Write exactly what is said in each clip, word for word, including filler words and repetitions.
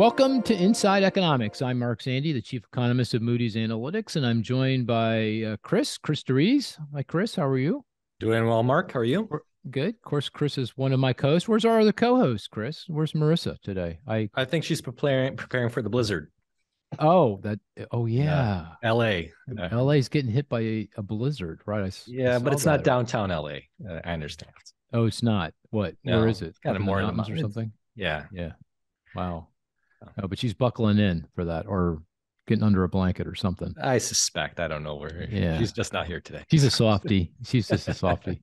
Welcome to Inside Economics. I'm Mark Sandy, the Chief Economist of Moody's Analytics, and I'm joined by uh, Chris, Chris Terese. Hi, Chris. How are you? Doing well, Mark. How are you? We're good. Of course, Chris is one of my co-hosts. Where's our other co-host, Chris? Where's Marissa today? I I think she's preparing preparing for the blizzard. Oh, that. Oh, yeah. Uh, L A. Uh, L A is getting hit by a, a blizzard, right? I, yeah, I but it's that, not right? Downtown L A. Uh, I understand. Oh, it's not. What? No, where is it? It's kind of more in the mountains or something. Yeah. Yeah. Wow. Oh, but she's buckling in for that, or getting under a blanket or something. I suspect. I don't know where. Yeah. She's just not here today. She's a softie. She's just a softie.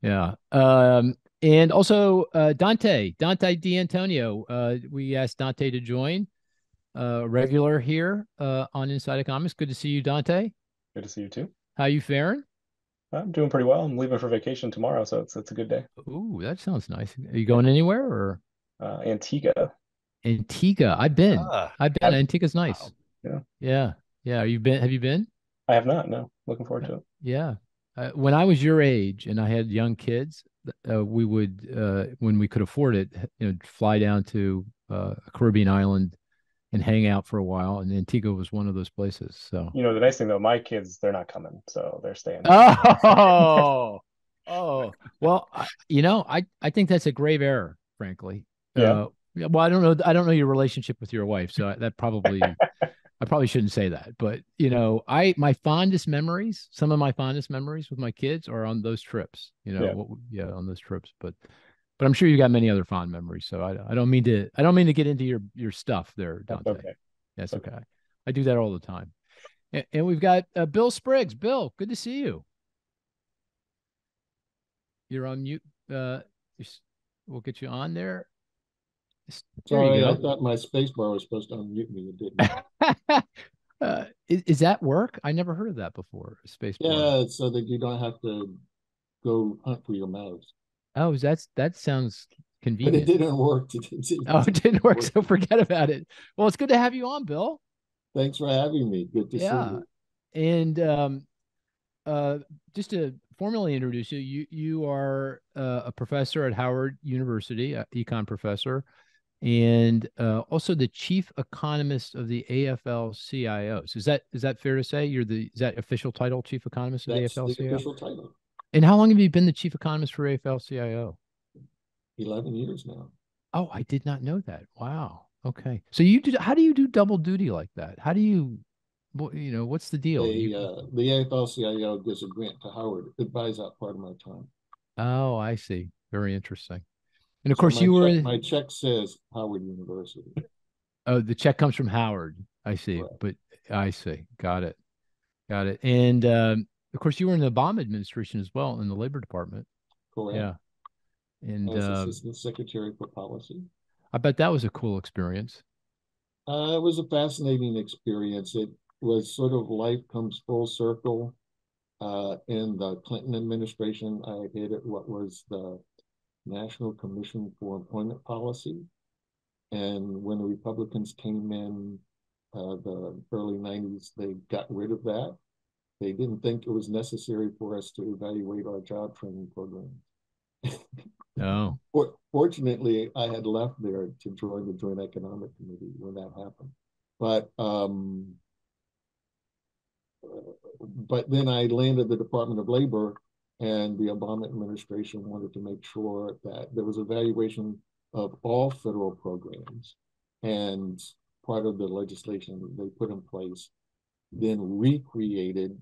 Yeah. Um, and also uh, Dante, Dante D'Antonio. Uh, we asked Dante to join, uh, regular here uh, on Inside Economics. Good to see you, Dante. Good to see you too. How you faring? I'm doing pretty well. I'm leaving for vacation tomorrow, so it's it's a good day. Ooh, that sounds nice. Are you going anywhere or? Uh, Antigua. Antigua. I've been. Ah, I've been. I've, Antigua's nice. Wow. Yeah. Yeah. Yeah. Are you been? Have you been? I have not. No. Looking forward to it. Yeah. Uh, when I was your age and I had young kids, uh, we would, uh, when we could afford it, you know, fly down to uh, a Caribbean island and hang out for a while. And Antigua was one of those places. So, you know, the nice thing though, my kids, they're not coming, so they're staying. Oh. Oh. Well, I, you know, I I think that's a grave error, frankly. Yeah. Uh, Well, I don't know. I don't know your relationship with your wife, so that probably, I probably shouldn't say that. But you know, I my fondest memories, some of my fondest memories with my kids are on those trips. You know, yeah, what, yeah on those trips. But, but I'm sure you got many other fond memories. So I, I don't mean to, I don't mean to get into your your stuff there, Dante. That's okay. That's okay. okay. I do that all the time. And, and we've got uh, Bill Spriggs. Bill, good to see you. You're on mute. Uh, we'll get you on there. Sorry, I thought my space bar was supposed to unmute me. It didn't. uh, is, is that work? I never heard of that before. Space yeah, bar. Yeah, so that you don't have to go hunt for your mouse. Oh, that's that sounds convenient. But it didn't work. It didn't, it didn't oh, it didn't work, work, so forget about it. Well, it's good to have you on, Bill. Thanks for having me. Good to yeah. see you. And um, uh, just to formally introduce you, you, you are uh, a professor at Howard University, an econ professor, and uh, also the chief economist of the A F L C I O. So is that is that fair to say? You're the is that official title, chief economist of That's the A F L C I O? The official title. And how long have you been the chief economist for A F L C I O? Eleven years now. Oh, I did not know that. Wow. Okay. So you do? How do you do double duty like that? How do you? You know, what's the deal? The, you, uh, the A F L C I O gives a grant to Howard. It buys out part of my time. Oh, I see. Very interesting. And of course, so you were. Check, my check says Howard University. Oh, the check comes from Howard. I see. Right. But I see. Got it. Got it. And um, of course, you were in the Obama administration as well in the Labor Department. Correct. Yeah. And as uh, Assistant Secretary for Policy. I bet that was a cool experience. Uh, it was a fascinating experience. It was sort of life comes full circle. Uh, in the Clinton administration, I headed what was the National Commission for Employment Policy. And when the Republicans came in uh, the early nineties, they got rid of that. They didn't think it was necessary for us to evaluate our job training program. No. For, fortunately, I had left there to join the Joint Economic Committee when that happened. But um, but then I landed the Department of Labor, and the Obama administration wanted to make sure that there was evaluation of all federal programs. And part of the legislation that they put in place then recreated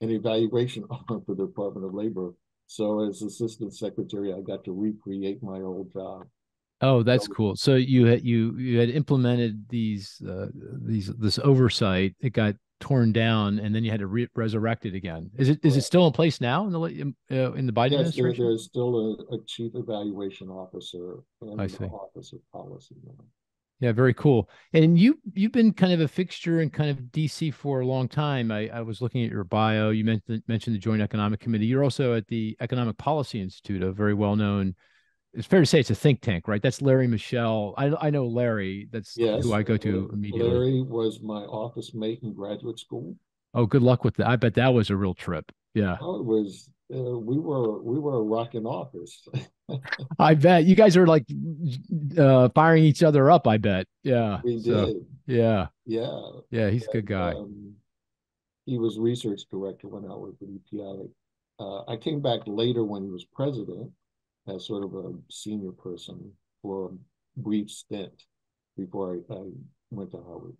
an evaluation arm for the Department of Labor. So as Assistant Secretary, I got to recreate my old job. Oh, that's cool. So you had you you had implemented these uh, these this oversight. It got torn down, and then you had to re resurrect it again. Is it is it still in place now in the uh, in the Biden yes, administration? There, there's still a, a chief evaluation officer and the office of policy. Yeah, very cool. And you you've been kind of a fixture in kind of D C for a long time. I, I was looking at your bio. You mentioned mentioned the Joint Economic Committee. You're also at the Economic Policy Institute, a very well known. It's fair to say it's a think tank, right? That's Larry Mitchell. I I know Larry. That's yes, who I go to immediately. Larry was my office mate in graduate school. Oh, good luck with that. I bet that was a real trip. Yeah. Oh, it was uh, we were we were rocking offers. I bet you guys are like uh, firing each other up. I bet. Yeah, we did. So, yeah, yeah, yeah. He's and, a good guy. Um, he was research director when I worked with E P I. Uh, I came back later when he was president as sort of a senior person for a brief stint before I, I went to Howard.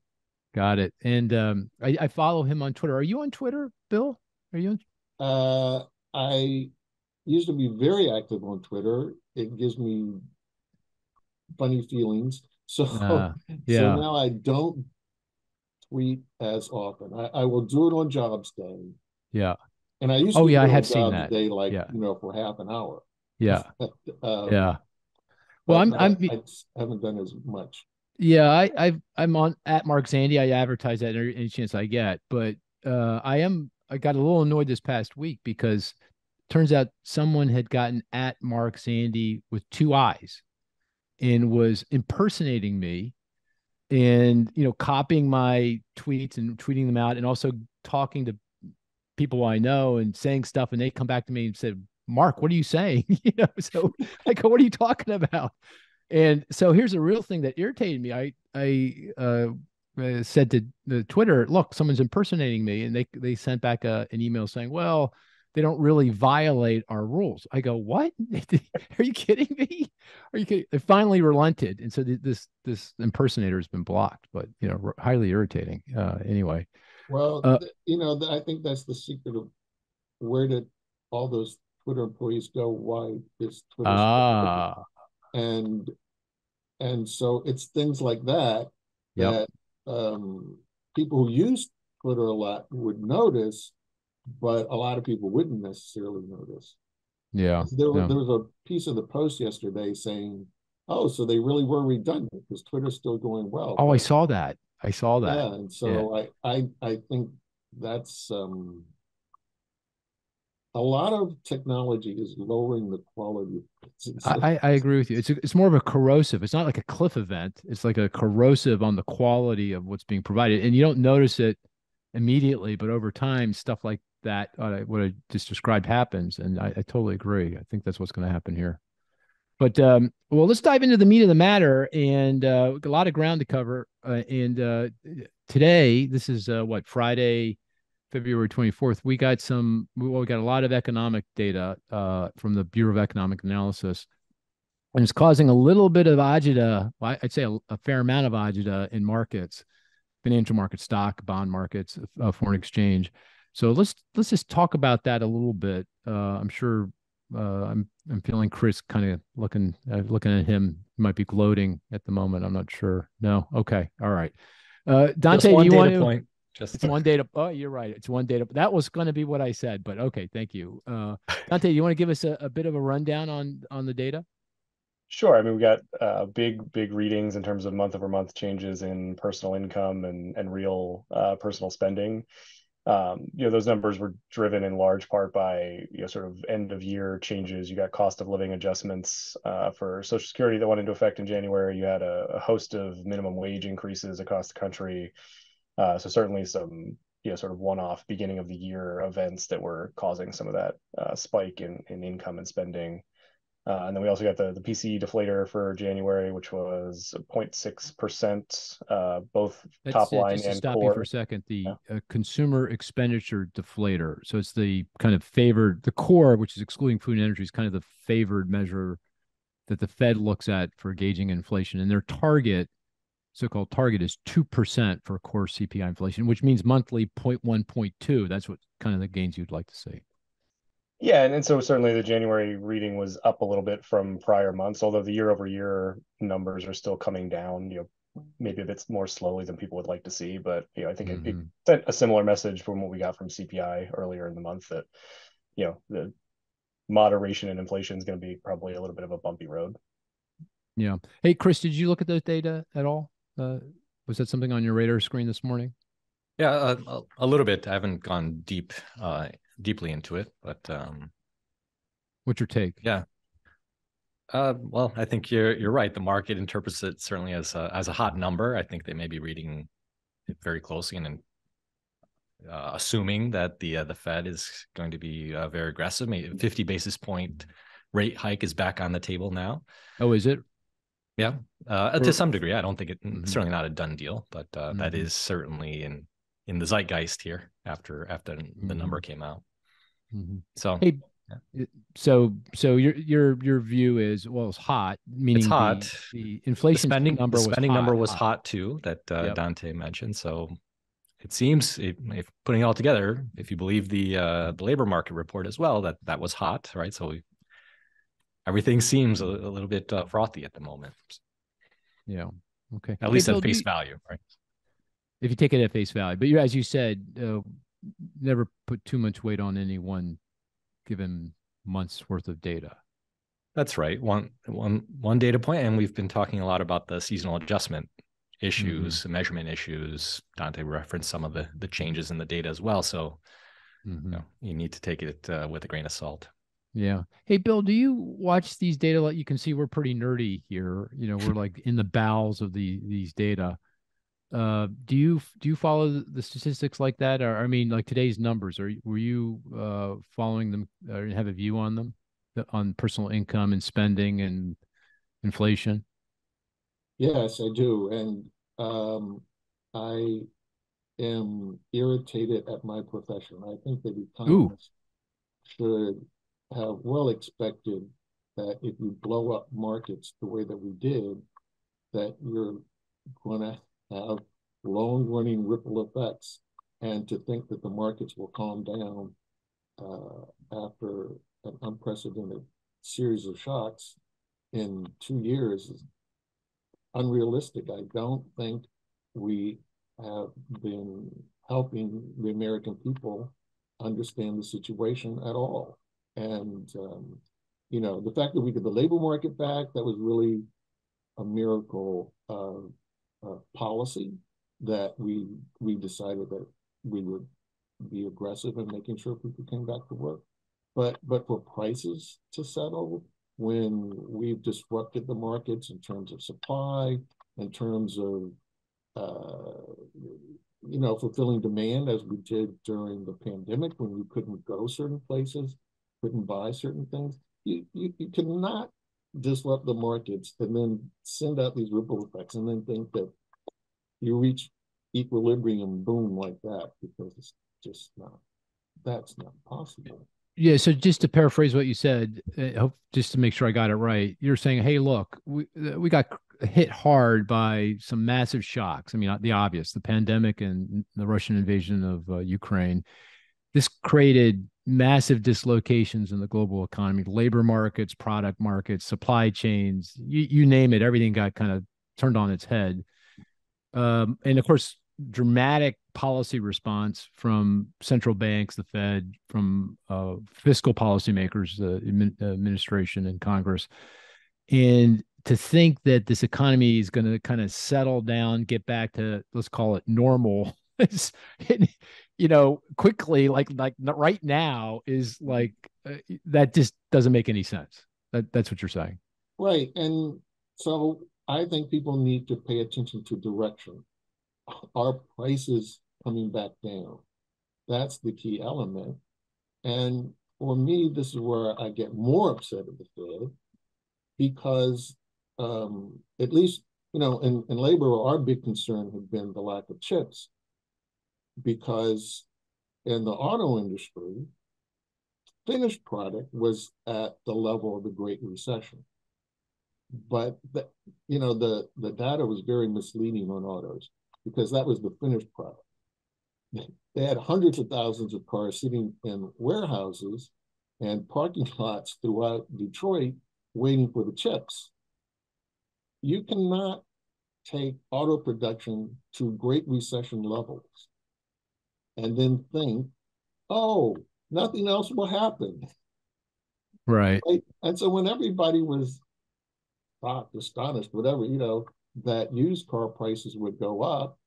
Got it. And um, I, I follow him on Twitter. Are you on Twitter, Bill? Are you on? Uh, I used to be very active on Twitter. It gives me funny feelings. So, uh, yeah. so now I don't tweet as often. I, I will do it on Jobs Day. Yeah. And I used to oh, yeah, do it I have on seen Jobs that. Day, like, yeah. you know, for half an hour. Yeah. um, yeah. Well, I'm, I'm, I, I haven't done as much. Yeah, I, I I'm on at Mark Sandy. I advertise that every, any chance I get, but uh, I am I got a little annoyed this past week because it turns out someone had gotten at Mark Sandy with two eyes and was impersonating me, and you know copying my tweets and tweeting them out, and also talking to people I know and saying stuff, and they come back to me and said, "Mark, what are you saying?" you know, so I go, "What are you talking about?" And so here's a real thing that irritated me. I I uh, said to the Twitter, look, someone's impersonating me. And they they sent back a, an email saying, well, they don't really violate our rules. I go, what? Are you kidding me? Are you kidding? They finally relented. And so th this this impersonator has been blocked, but, you know, highly irritating uh, anyway. Well, uh, you know, I think that's the secret of where did all those Twitter employees go? Why this Twitter? Ah. And and so it's things like that yep. that um, people who use Twitter a lot would notice, but a lot of people wouldn't necessarily notice. Yeah, there was yeah. there was a piece of the Post yesterday saying, "Oh, so they really were redundant because Twitter's still going well." Oh, but, I saw that. I saw that. Yeah, and so yeah. I I I think that's um, a lot of technology is lowering the quality. I, I agree with you. It's, a, it's more of a corrosive. It's not like a cliff event. It's like a corrosive on the quality of what's being provided. And you don't notice it immediately, but over time, stuff like that, uh, what I just described happens. And I, I totally agree. I think that's what's going to happen here. But, um, well, let's dive into the meat of the matter. And uh, a lot of ground to cover. Uh, and uh, today, this is uh, what, Friday, February twenty-fourth, we got some, well, we got a lot of economic data uh, from the Bureau of Economic Analysis, and it's causing a little bit of agita, well, I'd say a, a fair amount of agita in markets, financial markets, stock, bond markets, uh, foreign exchange. So let's, let's just talk about that a little bit. Uh, I'm sure uh, I'm, I'm feeling Chris kind of looking, uh, looking at him, he might be gloating at the moment. I'm not sure. No. Okay. All right. Uh, Dante, do you want to? Point. Just it's one data. Oh, you're right. It's one data. That was going to be what I said, but okay. Thank you. Uh, Dante, you want to give us a, a bit of a rundown on, on the data? Sure. I mean, we got uh, big, big readings in terms of month over month changes in personal income and, and real uh, personal spending. Um, you know, those numbers were driven in large part by, you know, sort of end of year changes. You got cost of living adjustments uh, for Social Security that went into effect in January. You had a, a host of minimum wage increases across the country. Uh, so certainly some, you know, sort of one-off beginning of the year events that were causing some of that uh, spike in, in income and spending. Uh, and then we also got the, the P C E deflator for January, which was zero point six percent, uh, both That's top it, line just and stop core. You for a second, the yeah. uh, consumer expenditure deflator. So it's the kind of favored, the core, which is excluding food and energy, is kind of the favored measure that the Fed looks at for gauging inflation. And their target so-called target is two percent for core C P I inflation, which means monthly zero point one, zero point two. That's what kind of the gains you'd like to see. Yeah, and, and so certainly the January reading was up a little bit from prior months, although the year-over-year numbers are still coming down, you know, maybe a bit more slowly than people would like to see. But, you know, I think mm-hmm. it, it sent a similar message from what we got from C P I earlier in the month that, you know, the moderation in inflation is going to be probably a little bit of a bumpy road. Yeah. Hey, Chris, did you look at those data at all? Uh, was that something on your radar screen this morning? Yeah, uh, a little bit. I haven't gone deep, uh, deeply into it, but um, what's your take? Yeah. Uh, well, I think you're you're right. The market interprets it certainly as a, as a hot number. I think they may be reading it very closely, and uh, assuming that the uh, the Fed is going to be uh, very aggressive. Maybe fifty basis point rate hike is back on the table now. Oh, is it? Yeah, uh, to some degree. I don't think it, mm-hmm. it's certainly not a done deal, but uh, mm-hmm. that is certainly in in the zeitgeist here after after mm-hmm. the number came out. Mm-hmm. So. Hey. Yeah. So, so your your your view is, well, it's hot. Meaning it's hot. The, the inflation the spending number the spending was hot, number was hot, hot too that uh, yep. Dante mentioned. So, it seems if, if putting it all together, if you believe the uh, the labor market report as well, that that was hot, right? So we, everything seems a, a little bit uh, frothy at the moment. Yeah. Okay. At okay, least at face you, value, right? If you take it at face value, but you, as you said, uh, never put too much weight on any one given months worth of data. That's right. One, one, one data point, and we've been talking a lot about the seasonal adjustment issues, mm-hmm. measurement issues. Dante referenced some of the, the changes in the data as well. So mm-hmm. you know, you need to take it uh, with a grain of salt. Yeah. Hey, Bill, do you watch these data? Like, you can see we're pretty nerdy here. You know, we're like in the bowels of the, these data. Uh, do you do you follow the statistics like that? Or I mean, like today's numbers, or were you uh, following them or have a view on them, on personal income and spending and inflation? Yes, I do, and um, I am irritated at my profession. I think that economists Ooh. should have well expected that if you blow up markets the way that we did, that you're going to have long-running ripple effects, and to think that the markets will calm down uh, after an unprecedented series of shocks in two years is unrealistic. I don't think we have been helping the American people understand the situation at all. And, um, you know, the fact that we got the labor market back, that was really a miracle of Uh, policy, that we we decided that we would be aggressive in making sure people came back to work. But but for prices to settle, when we've disrupted the markets in terms of supply, in terms of uh, you know, fulfilling demand as we did during the pandemic, when we couldn't go certain places, couldn't buy certain things, you you, you cannot disrupt the markets and then send out these ripple effects and then think that you reach equilibrium, boom, like that, because it's just not, that's not possible. Yeah. So just to paraphrase what you said, I hope, just to make sure I got it right, you're saying, hey, look, we, we got hit hard by some massive shocks. I mean, the obvious, the pandemic and the Russian invasion of uh, Ukraine. This created massive dislocations in the global economy, labor markets, product markets, supply chains, you, you name it, everything got kind of turned on its head. Um, and of course, dramatic policy response from central banks, the Fed, from uh, fiscal policymakers, the admin, administration and Congress. And to think that this economy is going to kind of settle down, get back to, let's call it normal, you know, quickly, like like right now is like, uh, that just doesn't make any sense. That That's what you're saying. Right. And so I think people need to pay attention to direction. Are prices coming back down? That's the key element. And for me, this is where I get more upset at the Fed, because um, at least, you know, in, in labor, our big concern had been the lack of chips. Because in the auto industry, finished product was at the level of the Great Recession. But, the, you know, the, the data was very misleading on autos, because that was the finished product. They had hundreds of thousands of cars sitting in warehouses and parking lots throughout Detroit waiting for the chips. You cannot take auto production to Great Recession levels and then think, oh, nothing else will happen. Right. right. And so when everybody was shocked, astonished, whatever, you know, that used car prices would go up,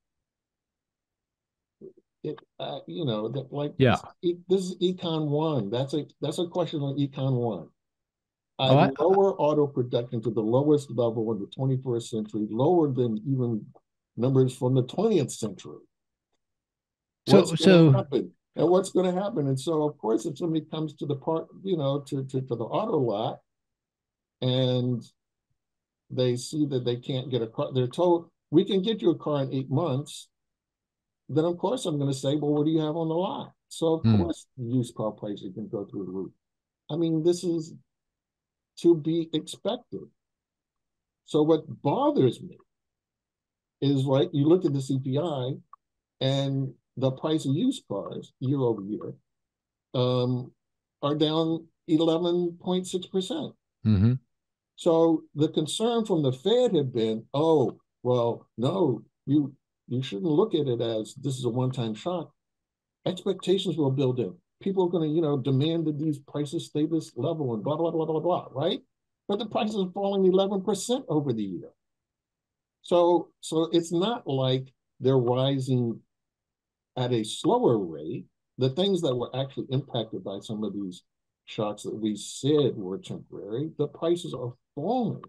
it, uh, you know, that like, yeah. this, this is Econ One. That's a, that's a question on Econ One. I oh, lower I, auto production to the lowest level in the twenty-first century, lower than even numbers from the twentieth century. What's so, so happen? And what's going to happen? And so, of course, if somebody comes to the park, you know, to, to, to the auto lot, and they see that they can't get a car, they're told, we can get you a car in eight months. Then, of course, I'm going to say, well, what do you have on the lot? So, of mm. course, used car prices can go through the roof. I mean, this is to be expected. So what bothers me is, like, you look at the C P I and the price of used cars year over year um, are down eleven point six percent. Mm-hmm. So the concern from the Fed had been, oh, well, no, you you shouldn't look at it as this is a one-time shock. Expectations will build in. People are going to, you know, demand that these prices stay this level and blah, blah, blah, blah, blah, right? But the prices are falling eleven percent over the year. So, so it's not like they're rising at a slower rate. The things that were actually impacted by some of these shocks that we said were temporary, the prices are falling.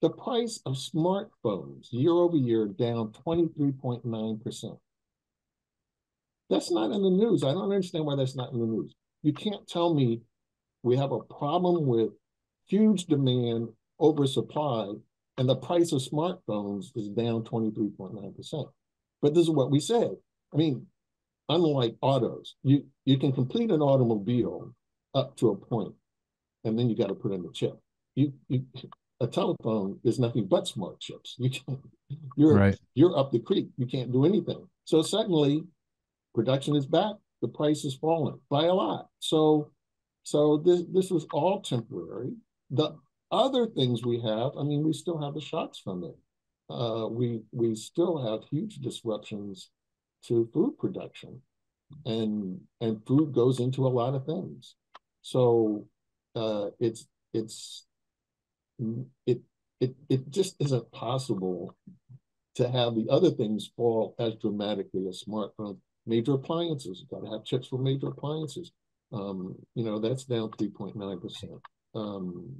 The price of smartphones year over year down twenty-three point nine percent. That's not in the news. I don't understand why that's not in the news. You can't tell me we have a problem with huge demand, oversupply, and the price of smartphones is down twenty-three point nine percent. But this is what we said. I mean, unlike autos, you, you can complete an automobile up to a point, and then you got to put in the chip. You, you, a telephone is nothing but smart chips. You can't, you're, right. you're up the creek. You can't do anything. So suddenly, production is back. The price is falling by a lot. So, so this this was all temporary. The other things we have, I mean, we still have the shocks from it. Uh, we we still have huge disruptions to food production, and and food goes into a lot of things. So uh, it's it's it it it just isn't possible to have the other things fall as dramatically as smartphones. Major appliances, got to have chips for major appliances. Um, you know, that's down three point nine percent. Um,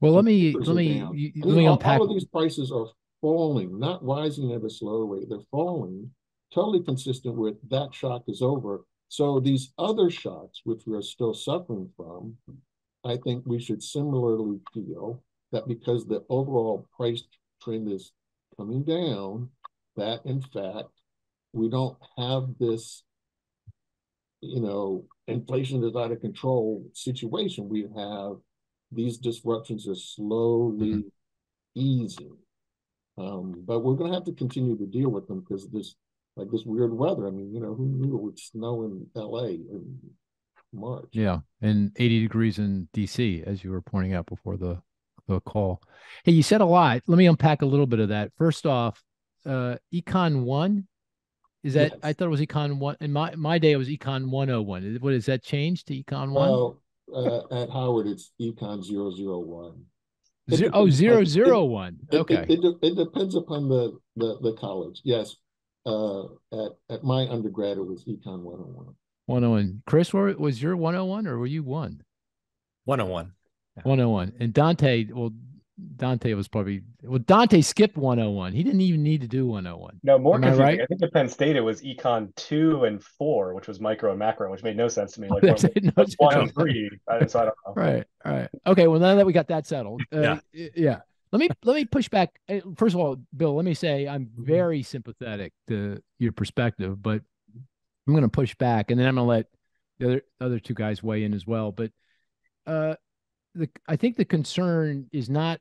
well, let me let me let me, let me unpack. All of these prices are falling, not rising at a slow rate. They're falling, totally consistent with that shock is over. So these other shocks, which we are still suffering from, I think we should similarly feel that because the overall price trend is coming down, that in fact we don't have this, you know, inflation is out of control situation. We have these disruptions are slowly mm-hmm. easing. Um, but we're going to have to continue to deal with them because this, like this weird weather. I mean, you know, who knew it would snow in L A in March? Yeah, and eighty degrees in D C, as you were pointing out before the, the call. Hey, you said a lot. Let me unpack a little bit of that. First off, uh, Econ one. Is that, yes. I thought it was Econ one. In my, my day, it was Econ one oh one. What, is that changed to Econ one? Well, uh, at Howard, it's Econ zero zero one. Zero, oh, zero zero one. It, okay. It, it, it, it depends upon the, the, the college. Yes. Uh, at, at my undergrad, it was Econ one oh one. one oh one. Chris, were, was your one oh one or were you one? one oh one. Yeah. one oh one. And Dante, well, Dante was probably, well, Dante skipped one oh one. He didn't even need to do one oh one. No, more confusing. Right? I think at Penn State, it was Econ two and four, which was micro and macro, which made no sense to me. Like, well, no that's one and three. I, so I don't know. Right, all right. Okay, well, now that we got that settled. Uh, yeah. yeah. Let me let me push back. First of all, Bill, let me say I'm very sympathetic to your perspective, but I'm going to push back, and then I'm going to let the other, other two guys weigh in as well. But uh, the I think the concern is not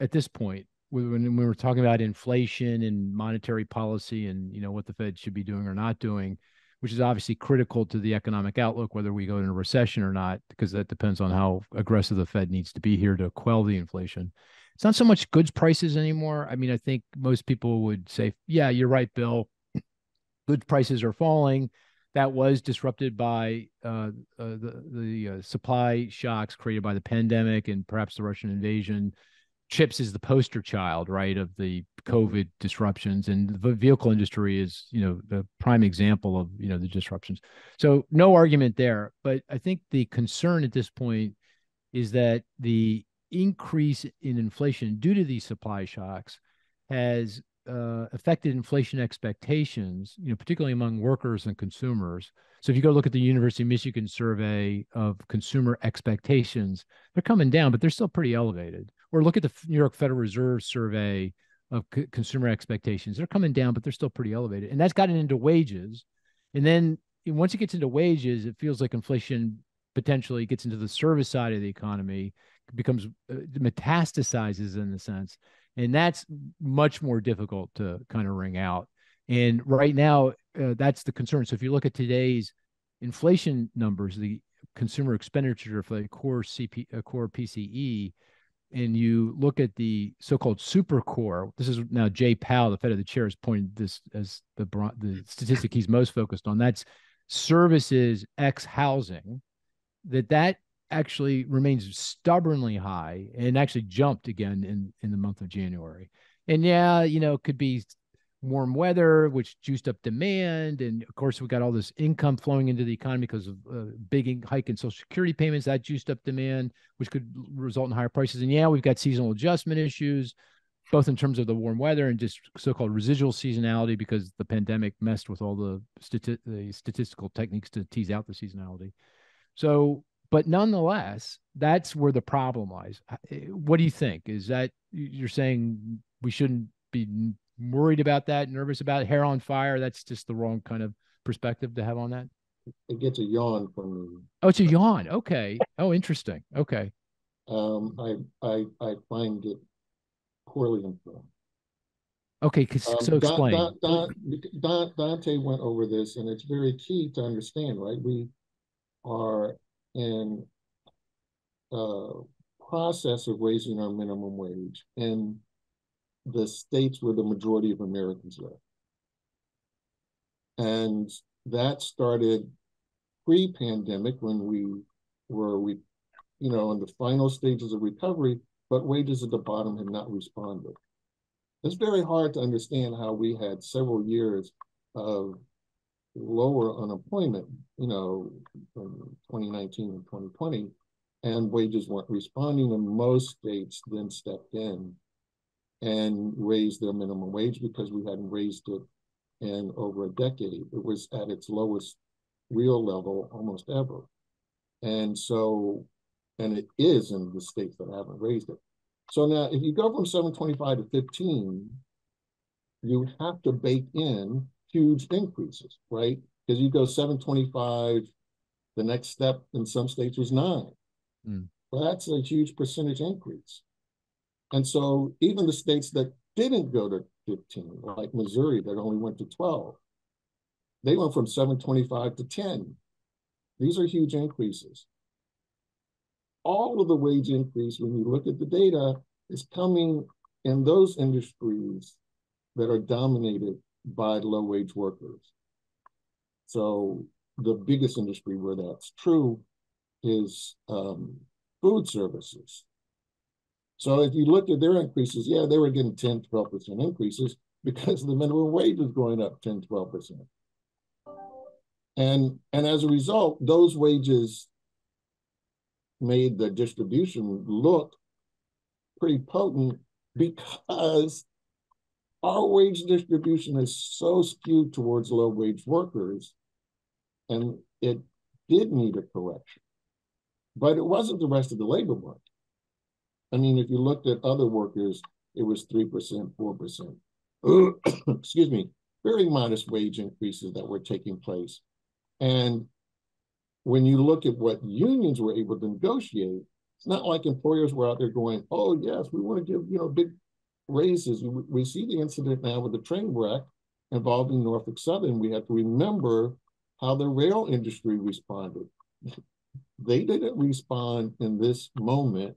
at this point, when we were talking about inflation and monetary policy and, you know, what the Fed should be doing or not doing, which is obviously critical to the economic outlook, whether we go into recession or not, because that depends on how aggressive the Fed needs to be here to quell the inflation. It's not so much goods prices anymore. I mean, I think most people would say, yeah, you're right, Bill. Goods prices are falling. That was disrupted by uh, uh, the, the uh, supply shocks created by the pandemic and perhaps the Russian invasion. Chips is the poster child, right, of the COVID disruptions, and the vehicle industry is, you know, the prime example of, you know, the disruptions. So no argument there. But I think the concern at this point is that the increase in inflation due to these supply shocks has uh, affected inflation expectations, you know, particularly among workers and consumers. So if you go look at the University of Michigan survey of consumer expectations, they're coming down, but they're still pretty elevated. Or look at the New York Federal Reserve survey of co- consumer expectations. They're coming down, but they're still pretty elevated. And that's gotten into wages. And then once it gets into wages, it feels like inflation potentially gets into the service side of the economy, becomes uh, metastasizes in the sense. And that's much more difficult to kind of wring out. And right now, uh, that's the concern. So if you look at today's inflation numbers, the consumer expenditure for the core C P, uh, core P C E, and you look at the so-called super core, this is now Jay Powell, the Fed of the Chair, has pointed this as the, the statistic he's most focused on. That's services X housing, that that actually remains stubbornly high and actually jumped again in, in the month of January. And yeah, you know, it could be warm weather, which juiced up demand. And of course, we got all this income flowing into the economy because of a big hike in Social Security payments that juiced up demand, which could result in higher prices. And yeah, we've got seasonal adjustment issues, both in terms of the warm weather and just so-called residual seasonality, because the pandemic messed with all the, stati- the statistical techniques to tease out the seasonality. So, but nonetheless, that's where the problem lies. What do you think? Is that you're saying we shouldn't be worried about that, nervous about it, hair on fire? That's just the wrong kind of perspective to have on that? It gets a yawn from me. Oh, it's a yawn. Okay. Oh, interesting. Okay. Um, I I I find it poorly informed. Okay, um, so explain. Da, da, da, Dante went over this, and it's very key to understand, right? We are in a process of raising our minimum wage in the states where the majority of Americans live. And that started pre-pandemic when we were, we, you know, in the final stages of recovery, but wages at the bottom had not responded. It's very hard to understand how we had several years of lower unemployment, you know, from twenty nineteen and twenty twenty, and wages weren't responding, and most states then stepped in and raised their minimum wage because we hadn't raised it in over a decade. It was at its lowest real level almost ever. And so, and it is in the states that haven't raised it. So now if you go from seven twenty-five to fifteen, you have to bake in huge increases, right? Because you go seven twenty-five, the next step in some states was nine. Mm. Well, that's a huge percentage increase. And so even the states that didn't go to fifteen, like Missouri, that only went to twelve, they went from seven twenty-five to ten. These are huge increases. All of the wage increase, when you look at the data, is coming in those industries that are dominated by low-wage workers. So the biggest industry where that's true is um, food services. So if you looked at their increases, yeah, they were getting ten, twelve percent increases because the minimum wage was going up ten, twelve percent. And, and as a result, those wages made the distribution look pretty potent because our wage distribution is so skewed towards low-wage workers, and it did need a correction. But it wasn't the rest of the labor market. I mean, if you looked at other workers, it was three percent, four percent. Excuse me, very modest wage increases that were taking place. And when you look at what unions were able to negotiate, it's not like employers were out there going, oh, yes, we want to give, you know, big raises. We see the incident now with the train wreck involving Norfolk Southern. We have to remember how the rail industry responded. They didn't respond in this moment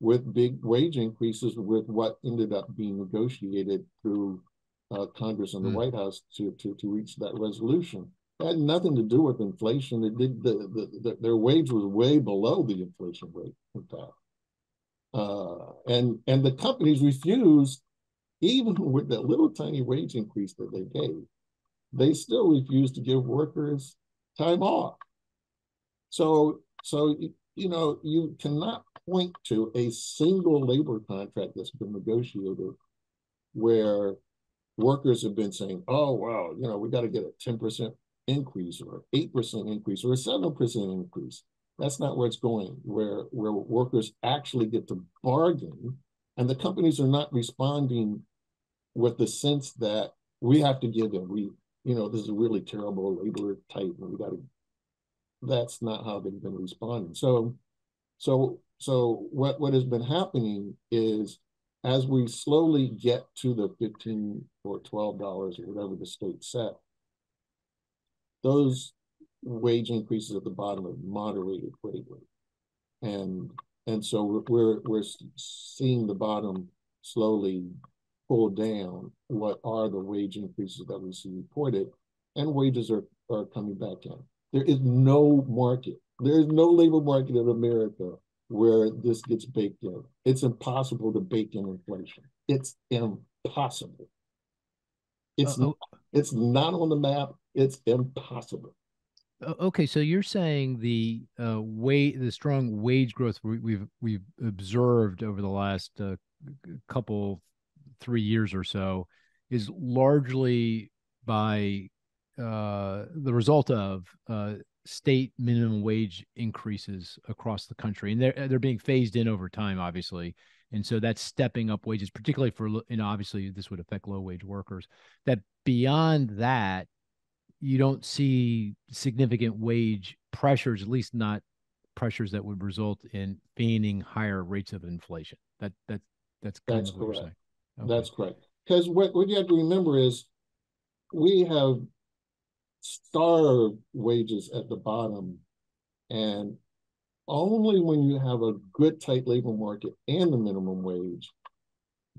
with big wage increases with what ended up being negotiated through uh, Congress and the mm. White House to, to, to reach that resolution. It had nothing to do with inflation. It did, the, the, the, their wage was way below the inflation rate, in fact. Uh, and and the companies refused, even with that little tiny wage increase that they gave, they still refused to give workers time off. So, so you know, you cannot point to a single labor contract that's been negotiated where workers have been saying, oh, wow, you know, we got to get a ten percent increase or eight percent increase or a seven percent increase. That's not where it's going, where, where workers actually get to bargain. And the companies are not responding with the sense that we have to give them, we, you know, this is a really terrible labor type, and we got to, that's not how they've been responding. So, so, so what, what has been happening is, as we slowly get to the fifteen or twelve dollars or whatever the state set, those wage increases at the bottom are moderated greatly. And, and so we're, we're seeing the bottom slowly pull down what are the wage increases that we see reported, and wages are, are coming back in. There is no market. There is no labor market in America where this gets baked in. It's impossible to bake in inflation. It's impossible. It's, uh, not, it's not on the map. It's impossible. Okay, so you're saying the uh, way the strong wage growth we, we've we've observed over the last uh, couple, three years or so is largely by uh, the result of uh, state minimum wage increases across the country, and they're they're being phased in over time, obviously, and so that's stepping up wages, particularly for, and obviously this would affect low wage workers. That beyond that, you don't see significant wage pressures, at least not pressures that would result in feigning higher rates of inflation. That that that's kind that's of what correct. You're saying. Okay. That's correct. Because what, what you have to remember is we have starved wages at the bottom, and only when you have a good tight labor market and the minimum wage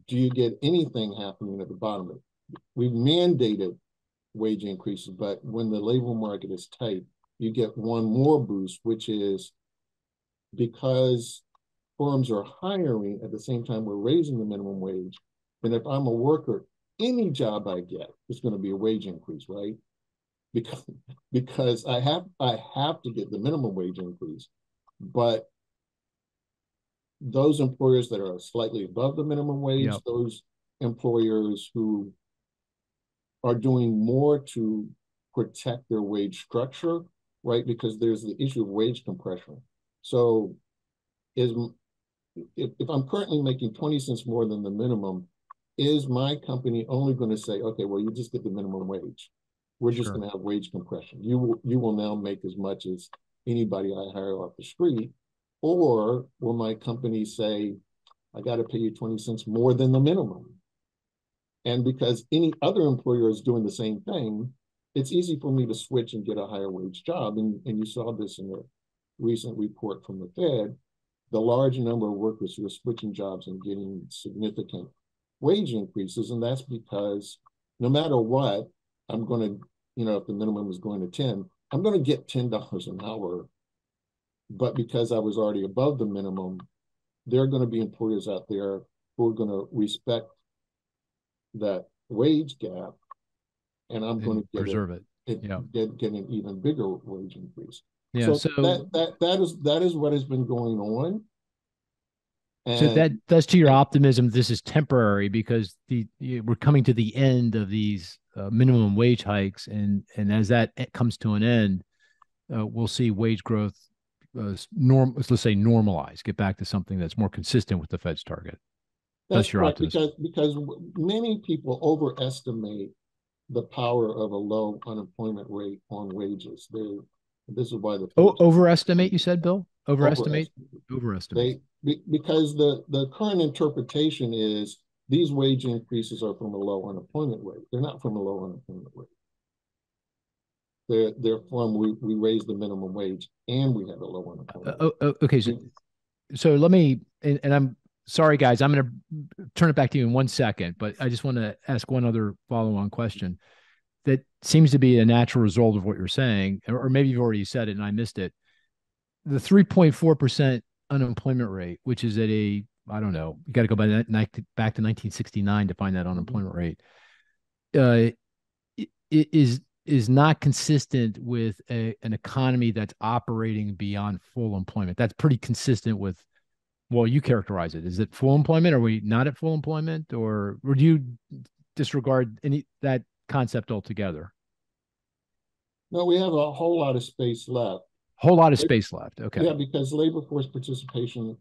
do you get anything happening at the bottom. We've mandated wage increases, but when the labor market is tight, you get one more boost, which is because firms are hiring at the same time we're raising the minimum wage. And if I'm a worker, any job I get is going to be a wage increase, right? Because, because I have I have to get the minimum wage increase. But those employers that are slightly above the minimum wage, yep. Those employers who are doing more to protect their wage structure, right? Because there's the issue of wage compression. So is if, if I'm currently making twenty cents more than the minimum, is my company only going to say, okay, well, you just get the minimum wage? We're just sure. going to have wage compression. You will, you will now make as much as anybody I hire off the street. Or will my company say, I got to pay you twenty cents more than the minimum? And because any other employer is doing the same thing, it's easy for me to switch and get a higher wage job. And, and you saw this in the recent report from the Fed, the large number of workers who are switching jobs and getting significant wage increases. And that's because no matter what, I'm going to, you know, if the minimum is going to ten, I'm going to get ten dollars an hour. But because I was already above the minimum, there are going to be employers out there who are going to respect that wage gap, and I'm and going to get preserve it, it. Yeah. Get, get an even bigger wage increase. Yeah, so, so that, that that is that is what has been going on. And so that that's to your optimism. This is temporary because the we're coming to the end of these uh, minimum wage hikes, and and as that comes to an end, uh, we'll see wage growth uh, norm. Let's say normalize, get back to something that's more consistent with the Fed's target. That's, that's your optimism. Because because many people overestimate the power of a low unemployment rate on wages. They This is why the oh, overestimate you said, Bill. Overestimate, overestimate. overestimate. They, be, because the the current interpretation is these wage increases are from a low unemployment rate. They're not from a low unemployment rate. They're they're from we we raised the minimum wage and we had a low unemployment. Uh, oh, okay, so so let me and, and I'm sorry, guys, I'm going to turn it back to you in one second, but I just want to ask one other follow-on question. That seems to be a natural result of what you're saying, or maybe you've already said it and I missed it. The three point four percent unemployment rate, which is at a, I don't know, you got to go by that, back to nineteen sixty-nine to find that unemployment rate, uh, is, is not consistent with a, an economy that's operating beyond full employment. That's pretty consistent with, well, you characterize it. Is it full employment? Are we not at full employment? Or would you disregard any that concept altogether? No, we have a whole lot of space left. Whole lot of space left. Okay. Yeah, because labor force participation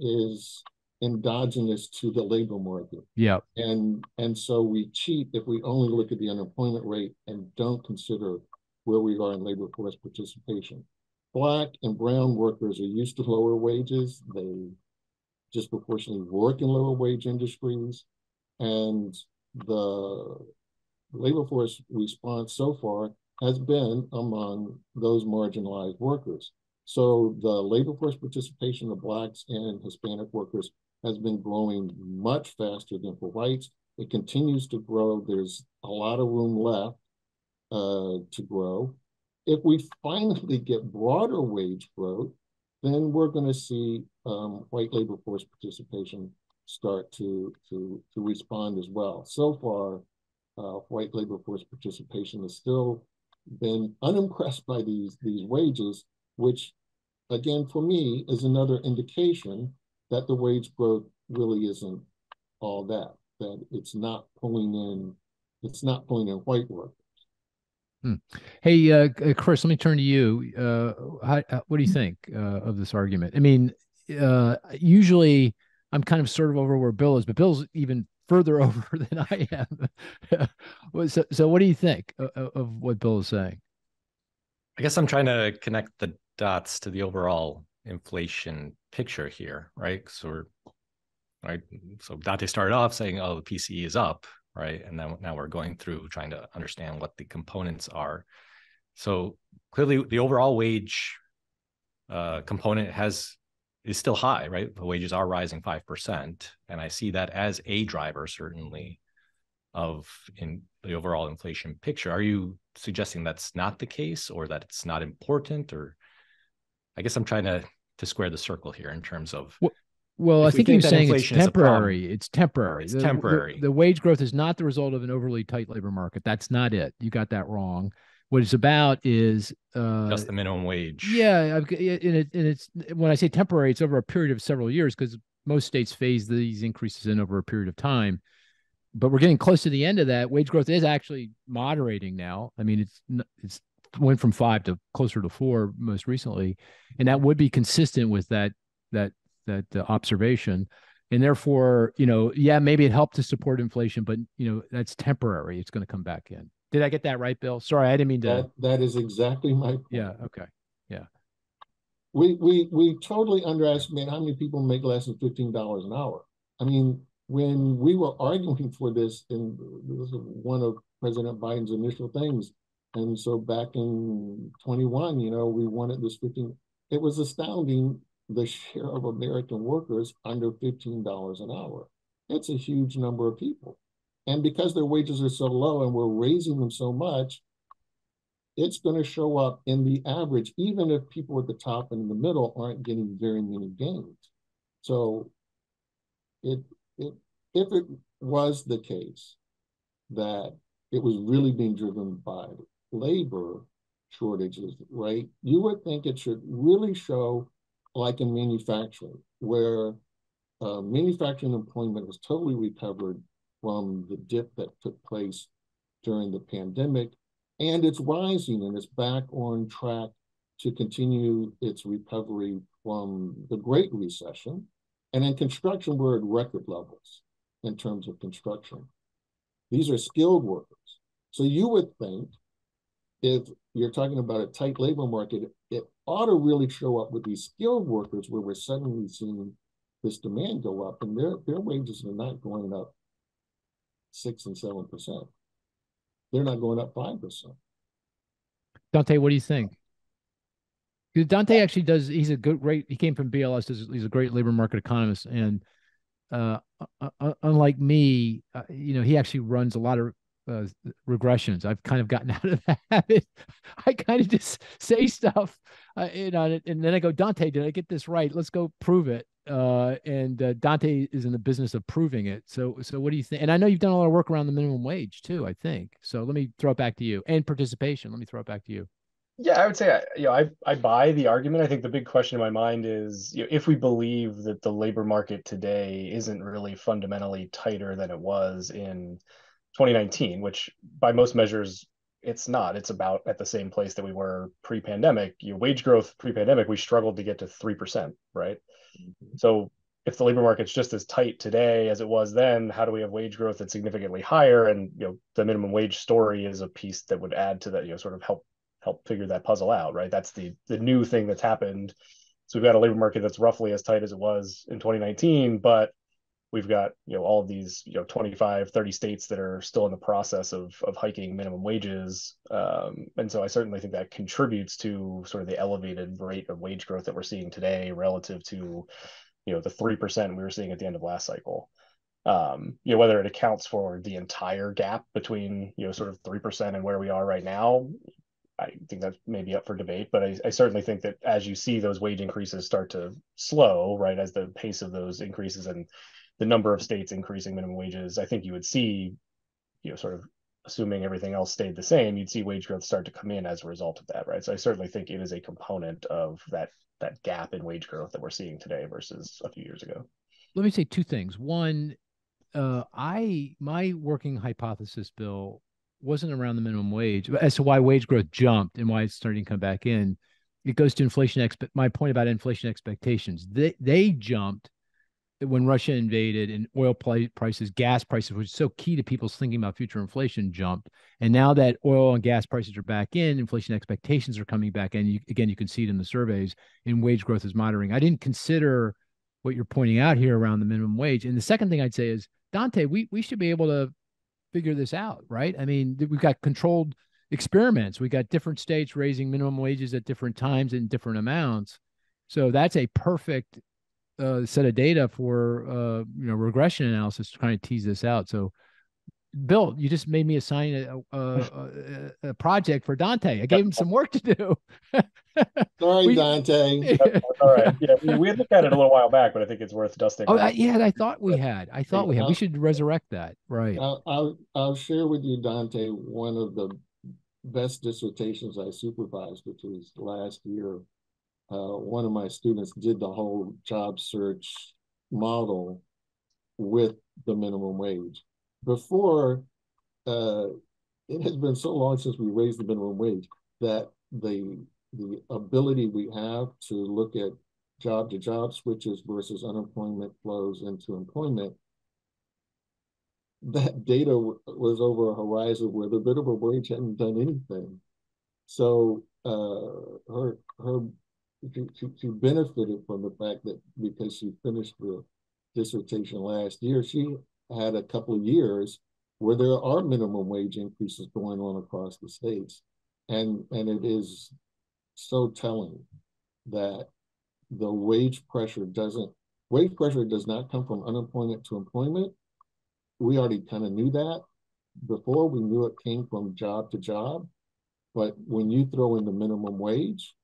is endogenous to the labor market. Yeah. And and so we cheat if we only look at the unemployment rate and don't consider where we are in labor force participation. Black and brown workers are used to lower wages. They disproportionately work in lower wage industries. And the labor force response so far has been among those marginalized workers. So the labor force participation of Blacks and Hispanic workers has been growing much faster than for whites. It continues to grow. There's a lot of room left uh, to grow. If we finally get broader wage growth, then we're going to see um, white labor force participation start to, to, to respond as well. So far, uh, white labor force participation has still been unimpressed by these, these wages, which, again, for me, is another indication that the wage growth really isn't all that, that it's not pulling in, it's not pulling in white workers. Hmm. Hey, uh, Chris, let me turn to you. Uh, how, what do you think uh, of this argument? I mean, uh, usually I'm kind of sort of over where Bill is, but Bill's even further over than I am. so, so what do you think of, of what Bill is saying? I guess I'm trying to connect the dots to the overall inflation picture here, right? So, we're, right. So Dante started off saying, "Oh, the P C E is up," right? And then now we're going through trying to understand what the components are. So clearly, the overall wage uh, component has is still high, right? The wages are rising five percent, and I see that as a driver, certainly, of in the overall inflation picture. Are you suggesting that's not the case, or that it's not important? Or I guess I'm trying to to square the circle here in terms of well, well I think you're saying it's temporary. It's temporary. It's the, temporary. The, the wage growth is not the result of an overly tight labor market. That's not it. You got that wrong. What it's about is uh, just the minimum wage. Yeah, I've, and, it, and it's when I say temporary, it's over a period of several years because most states phase these increases in over a period of time. But we're getting close to the end of that. Wage growth is actually moderating now. I mean, it's it's went from five to closer to four most recently, and that would be consistent with that that that uh, observation. And therefore, you know, yeah, maybe it helped to support inflation, but you know, that's temporary. It's going to come back in. Did I get that right, Bill? Sorry, I didn't mean to. That, that is exactly my point. Yeah. Okay. Yeah. We we we totally underestimate how many people make less than fifteen dollars an hour. I mean. When we were arguing for this, and this was one of President Biden's initial things, and so back in twenty-one, you know, we wanted this fifteen. It was astounding the share of American workers under fifteen dollars an hour. It's a huge number of people, and because their wages are so low, and we're raising them so much, it's going to show up in the average, even if people at the top and in the middle aren't getting very many gains. So, it. If, if it was the case that it was really being driven by labor shortages, right, you would think it should really show like in manufacturing, where uh, manufacturing employment was totally recovered from the dip that took place during the pandemic, and it's rising and it's back on track to continue its recovery from the Great Recession. And in construction, we're at record levels in terms of construction. These are skilled workers. So you would think if you're talking about a tight labor market, it ought to really show up with these skilled workers where we're suddenly seeing this demand go up, and their, their wages are not going up six and seven percent. They're not going up five percent. Dante, what do you think? Dante actually does. He's a good, great. He came from B L S. He's a great labor market economist, and uh, uh, unlike me, uh, you know, he actually runs a lot of uh, regressions. I've kind of gotten out of that habit. I kind of just say stuff, uh, you know, and then I go, Dante, did I get this right? Let's go prove it. Uh, and uh, Dante is in the business of proving it. So, so what do you think? And I know you've done a lot of work around the minimum wage too. I think so. Let me throw it back to you and participation. Let me throw it back to you. Yeah, I would say, you know, I, I buy the argument. I think the big question in my mind is, you know, if we believe that the labor market today isn't really fundamentally tighter than it was in twenty nineteen, which by most measures, it's not. It's about at the same place that we were pre-pandemic. You know, wage growth pre-pandemic, we struggled to get to three percent, right? Mm-hmm. So if the labor market's just as tight today as it was then, how do we have wage growth that's significantly higher? And, you know, the minimum wage story is a piece that would add to that, you know, sort of help help figure that puzzle out, right? That's the the new thing that's happened. So we've got a labor market that's roughly as tight as it was in twenty nineteen, but we've got, you know, all of these, you know, twenty-five, thirty states that are still in the process of of hiking minimum wages. Um, and so I certainly think that contributes to sort of the elevated rate of wage growth that we're seeing today relative to, you know, the three percent we were seeing at the end of last cycle. Um, you know, whether it accounts for the entire gap between, you know, sort of three percent and where we are right now, I think that's maybe up for debate, but I, I certainly think that as you see those wage increases start to slow, right, as the pace of those increases and the number of states increasing minimum wages, I think you would see, you know, sort of assuming everything else stayed the same, you'd see wage growth start to come in as a result of that, right? So I certainly think it is a component of that that gap in wage growth that we're seeing today versus a few years ago. Let me say two things. One, uh, I my working hypothesis, Bill, wasn't around the minimum wage as to why wage growth jumped and why it's starting to come back in. It goes to inflation. Expe- my point about inflation expectations, they, they jumped when Russia invaded and oil prices, gas prices, which is so key to people's thinking about future inflation, jumped. And now that oil and gas prices are back in, inflation expectations are coming back in. You, again, you can see it in the surveys, and wage growth is moderating. I didn't consider what you're pointing out here around the minimum wage. And the second thing I'd say is, Dante, we we should be able to figure this out, right? I mean, we've got controlled experiments. We got different states raising minimum wages at different times in different amounts. So that's a perfect uh, set of data for, uh, you know, regression analysis to kind of tease this out. So Bill, you just made me assign a, a, a, a project for Dante. I gave him some work to do. Sorry, we, Dante. All right. Yeah, we, we had looked at it a little while back, but I think it's worth dusting. Oh, I, yeah, I thought we had. I thought we had. We should resurrect that. Right. I'll, I'll, I'll share with you, Dante, one of the best dissertations I supervised, which was last year. Uh, one of my students did the whole job search model with the minimum wage. Before, uh, it has been so long since we raised the minimum wage that the the ability we have to look at job-to-job switches versus unemployment flows into employment, that data w- was over a horizon where the minimum wage hadn't done anything. So uh, her her she, she benefited from the fact that because she finished her dissertation last year, she had a couple of years where there are minimum wage increases going on across the states. And, and it is so telling that the wage pressure doesn't, wage pressure does not come from unemployment to employment. We already kind of knew that before. We knew it came from job to job. But when you throw in the minimum wage,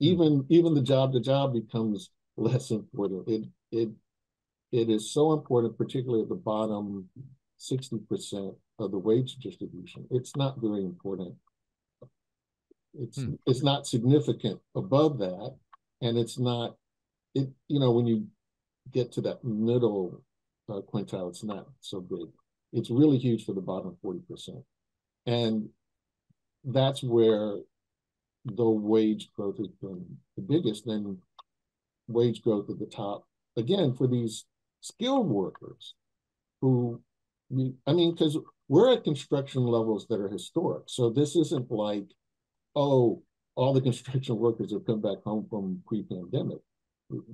even, even the job to job becomes less important. It, it, It is so important, particularly at the bottom sixty percent of the wage distribution. It's not very important. It's hmm. it's not significant above that. And it's not, it you know, when you get to that middle uh, quintile, it's not so big. It's really huge for the bottom forty percent. And that's where the wage growth has been the biggest. Then wage growth at the top, again, for these skilled workers who, I mean, because we're at construction levels that are historic. So this isn't like, oh, all the construction workers have come back home from pre-pandemic.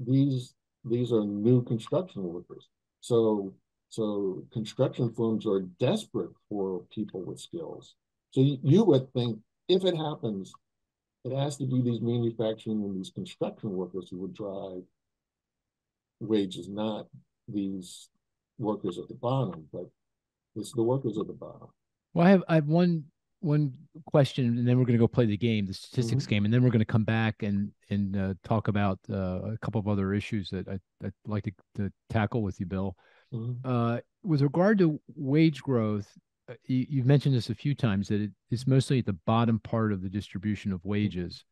These these are new construction workers. So, so construction firms are desperate for people with skills. So you, you would think if it happens, it has to be these manufacturing and these construction workers who would drive wages, not these workers at the bottom, but it's the workers at the bottom. Well, I have I have one one question, and then we're going to go play the game, the statistics mm-hmm. game, and then we're going to come back and and uh, talk about uh, a couple of other issues that I, I'd like to, to tackle with you, Bill. Mm-hmm. Uh, with regard to wage growth, you, you've mentioned this a few times, that it, it's mostly at the bottom part of the distribution of wages.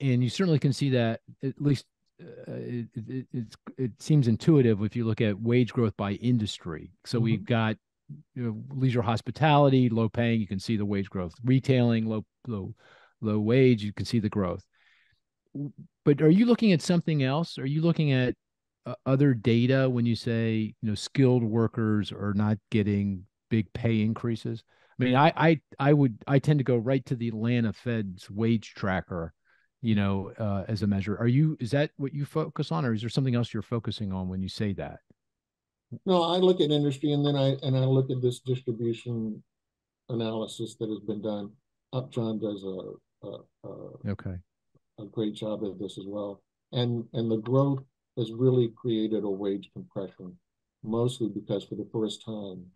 And you certainly can see that, at least uh, it, it, it's, it seems intuitive if you look at wage growth by industry. So mm-hmm. we've got you know, leisure hospitality, low paying, you can see the wage growth. Retailing, low, low, low wage, you can see the growth. But are you looking at something else? Are you looking at uh, other data when you say, you know, skilled workers are not getting big pay increases? I mean, I, I, I would, I tend to go right to the Atlanta Fed's wage tracker, you know, uh, as a measure. Are you, is that what you focus on, or is there something else you're focusing on when you say that? No, I look at industry, and then I, and I look at this distribution analysis that has been done. Upjohn does a, a, a okay. a great job at this as well. And, and the growth has really created a wage compression, mostly because for the first time,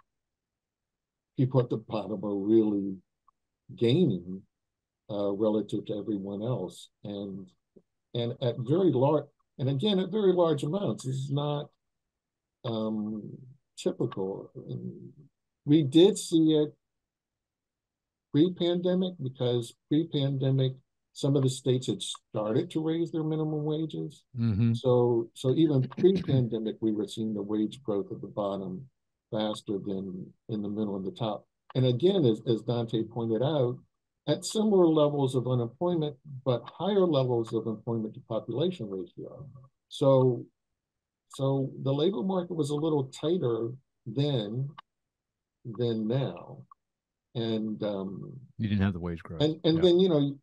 people at the bottom are really gaining uh, relative to everyone else. And, and at very large, and again, at very large amounts. This is not um, typical. And we did see it pre-pandemic, because pre-pandemic, some of the states had started to raise their minimum wages. Mm-hmm. So, so even pre-pandemic, we were seeing the wage growth at the bottom faster than in the middle and the top. And again, as, as Dante pointed out, at similar levels of unemployment, but higher levels of employment to population ratio. So, so the labor market was a little tighter then than now. And um, you didn't have the wage growth. And, and yeah. then, you know,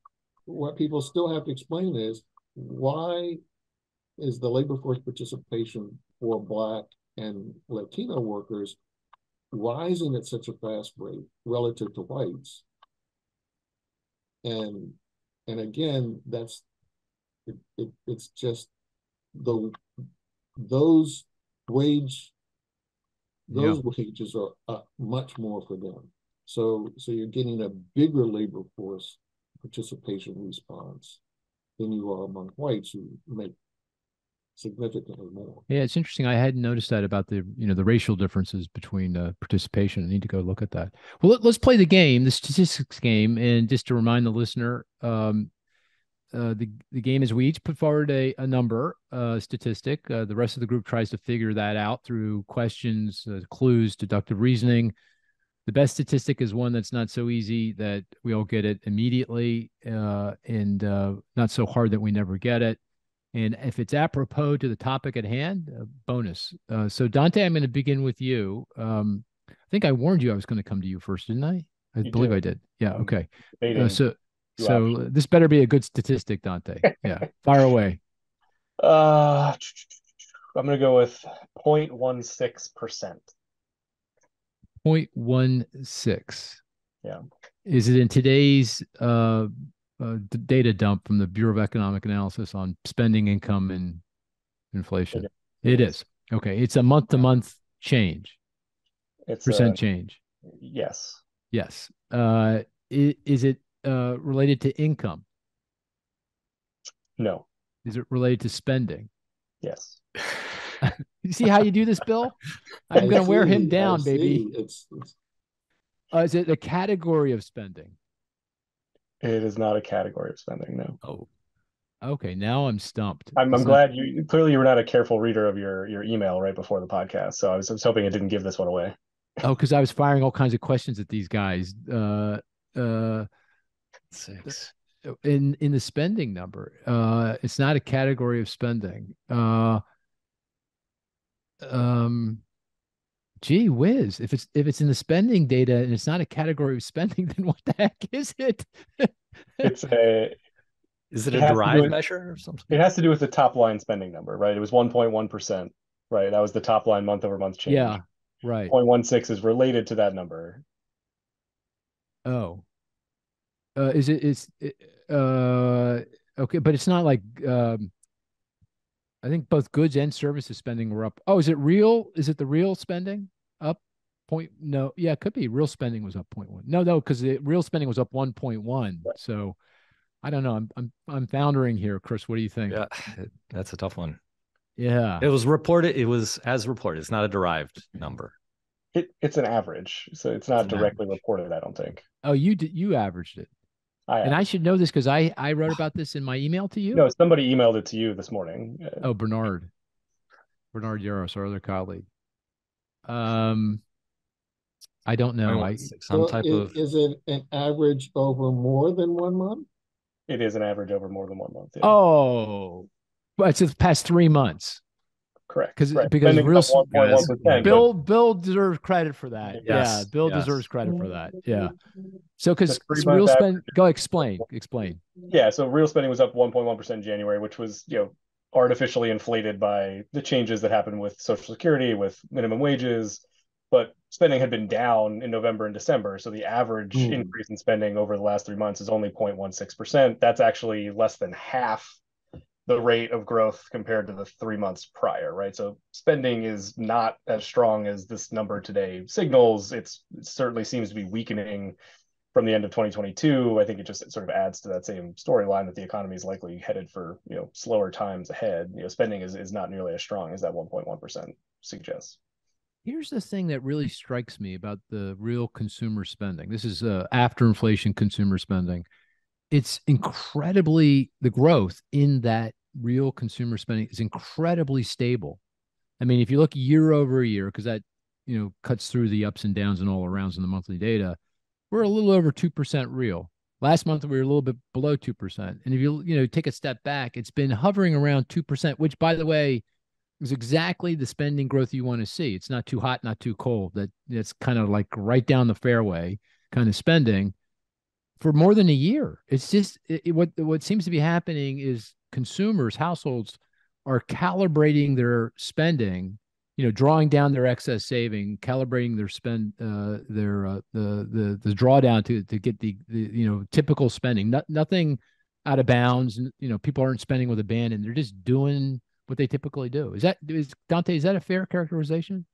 what people still have to explain is, why is the labor force participation for Black and Latino workers rising at such a fast rate relative to whites? And and again, that's it, it, it's just the those wage those yeah. wages are up much more for them. So so you're getting a bigger labor force participation response than you are among whites, who make significantly more. Yeah, it's interesting. I hadn't noticed that about the you know the racial differences between uh, participation. I need to go look at that. Well, let, let's play the game, the statistics game, and just to remind the listener, um, uh, the the game is we each put forward a a number, uh, statistic. Uh, the rest of the group tries to figure that out through questions, uh, clues, deductive reasoning. The best statistic is one that's not so easy that we all get it immediately, uh, and uh, not so hard that we never get it. And if it's apropos to the topic at hand, uh, bonus. Uh, so Dante, I'm going to begin with you. Um, I think I warned you I was going to come to you first, didn't I? I you believe did. I did. Yeah. Okay. Uh, so, so this better be a good statistic, Dante. Yeah. Fire away. Uh, I'm going to go with zero point one six percent. zero point one six. Yeah. Is it in today's uh, uh, data dump from the Bureau of Economic Analysis on spending, income, and inflation? It is. It is. Okay. It's a month-to-month change. It's percent a, change. Yes. Yes. Uh, is, is it uh, related to income? No. Is it related to spending? Yes. You see how you do this, Bill? I'm going to wear him down, baby. It's, it's... Uh, is it a category of spending? It is not a category of spending, no. Oh, okay. Now I'm stumped. I'm, I'm glad you clearly you were not a careful reader of your, your email right before the podcast. So I was, I was hoping I didn't give this one away. Oh, because I was firing all kinds of questions at these guys. Uh, uh, Six. In, in the spending number, uh, it's not a category of spending. Uh, Um, gee whiz! If it's if it's in the spending data and it's not a category of spending, then what the heck is it? It's a. Is it, it a derived with, measure or something? It has to do with the top line spending number, right? It was one point one percent, right? That was the top line month over month change. Yeah, right. zero point one six is related to that number. Oh, uh, is it is it, uh okay? But it's not like um. I think both goods and services spending were up. Oh, is it real? Is it the real spending up point? No. Yeah, it could be. Real spending was up zero point one. No, no, because the real spending was up one point one. Right. So I don't know. I'm I'm I'm foundering here, Chris. What do you think? Yeah, that's a tough one. Yeah. It was reported. It was as reported. It's not a derived number. It, it's an average, so it's not it's directly average. reported, I don't think. Oh, you did, you averaged it. I and I should know this because I, I wrote about this in my email to you. No, somebody emailed it to you this morning. Oh, Bernard. Bernard Yaros, our other colleague. Um, I don't know. I, some well, type is, of is it an average over more than one month? It is an average over more than one month. Yeah. Oh, but it's the past three months. Correct. Because because real yes. Bill but... Bill deserves credit for that. Yes. Yeah, Bill yes. deserves credit for that. Yeah. So because real spend, go explain explain. Yeah, so real spending was up one point one percent in January, which was you know artificially inflated by the changes that happened with Social Security, with minimum wages, but spending had been down in November and December. So the average mm. increase in spending over the last three months is only zero point one six percent. That's actually less than half the rate of growth compared to the three months prior, right? So spending is not as strong as this number today signals. It's, it certainly seems to be weakening from the end of twenty twenty-two. I think it just sort of adds to that same storyline that the economy is likely headed for, you know, slower times ahead. You know, spending is, is not nearly as strong as that one point one percent suggests. Here's the thing that really strikes me about the real consumer spending. This is uh, after inflation consumer spending. It's incredibly, the growth in that real consumer spending is incredibly stable. I mean, if you look year over year, because that, you know, cuts through the ups and downs and all arounds in the monthly data, we're a little over two percent real. Last month, we were a little bit below two percent. And if you, you know, take a step back, it's been hovering around two percent, which, by the way, is exactly the spending growth you want to see. It's not too hot, not too cold. That It's kind of like right down the fairway kind of spending for more than a year. It's just it, it, what what seems to be happening is consumers, households are calibrating their spending, you know, drawing down their excess saving, calibrating their spend, uh, their uh, the the the drawdown to to get the, the you know typical spending. Not, nothing out of bounds. You know, people aren't spending with abandon. They're just doing what they typically do. Is that is Dante? Is that a fair characterization?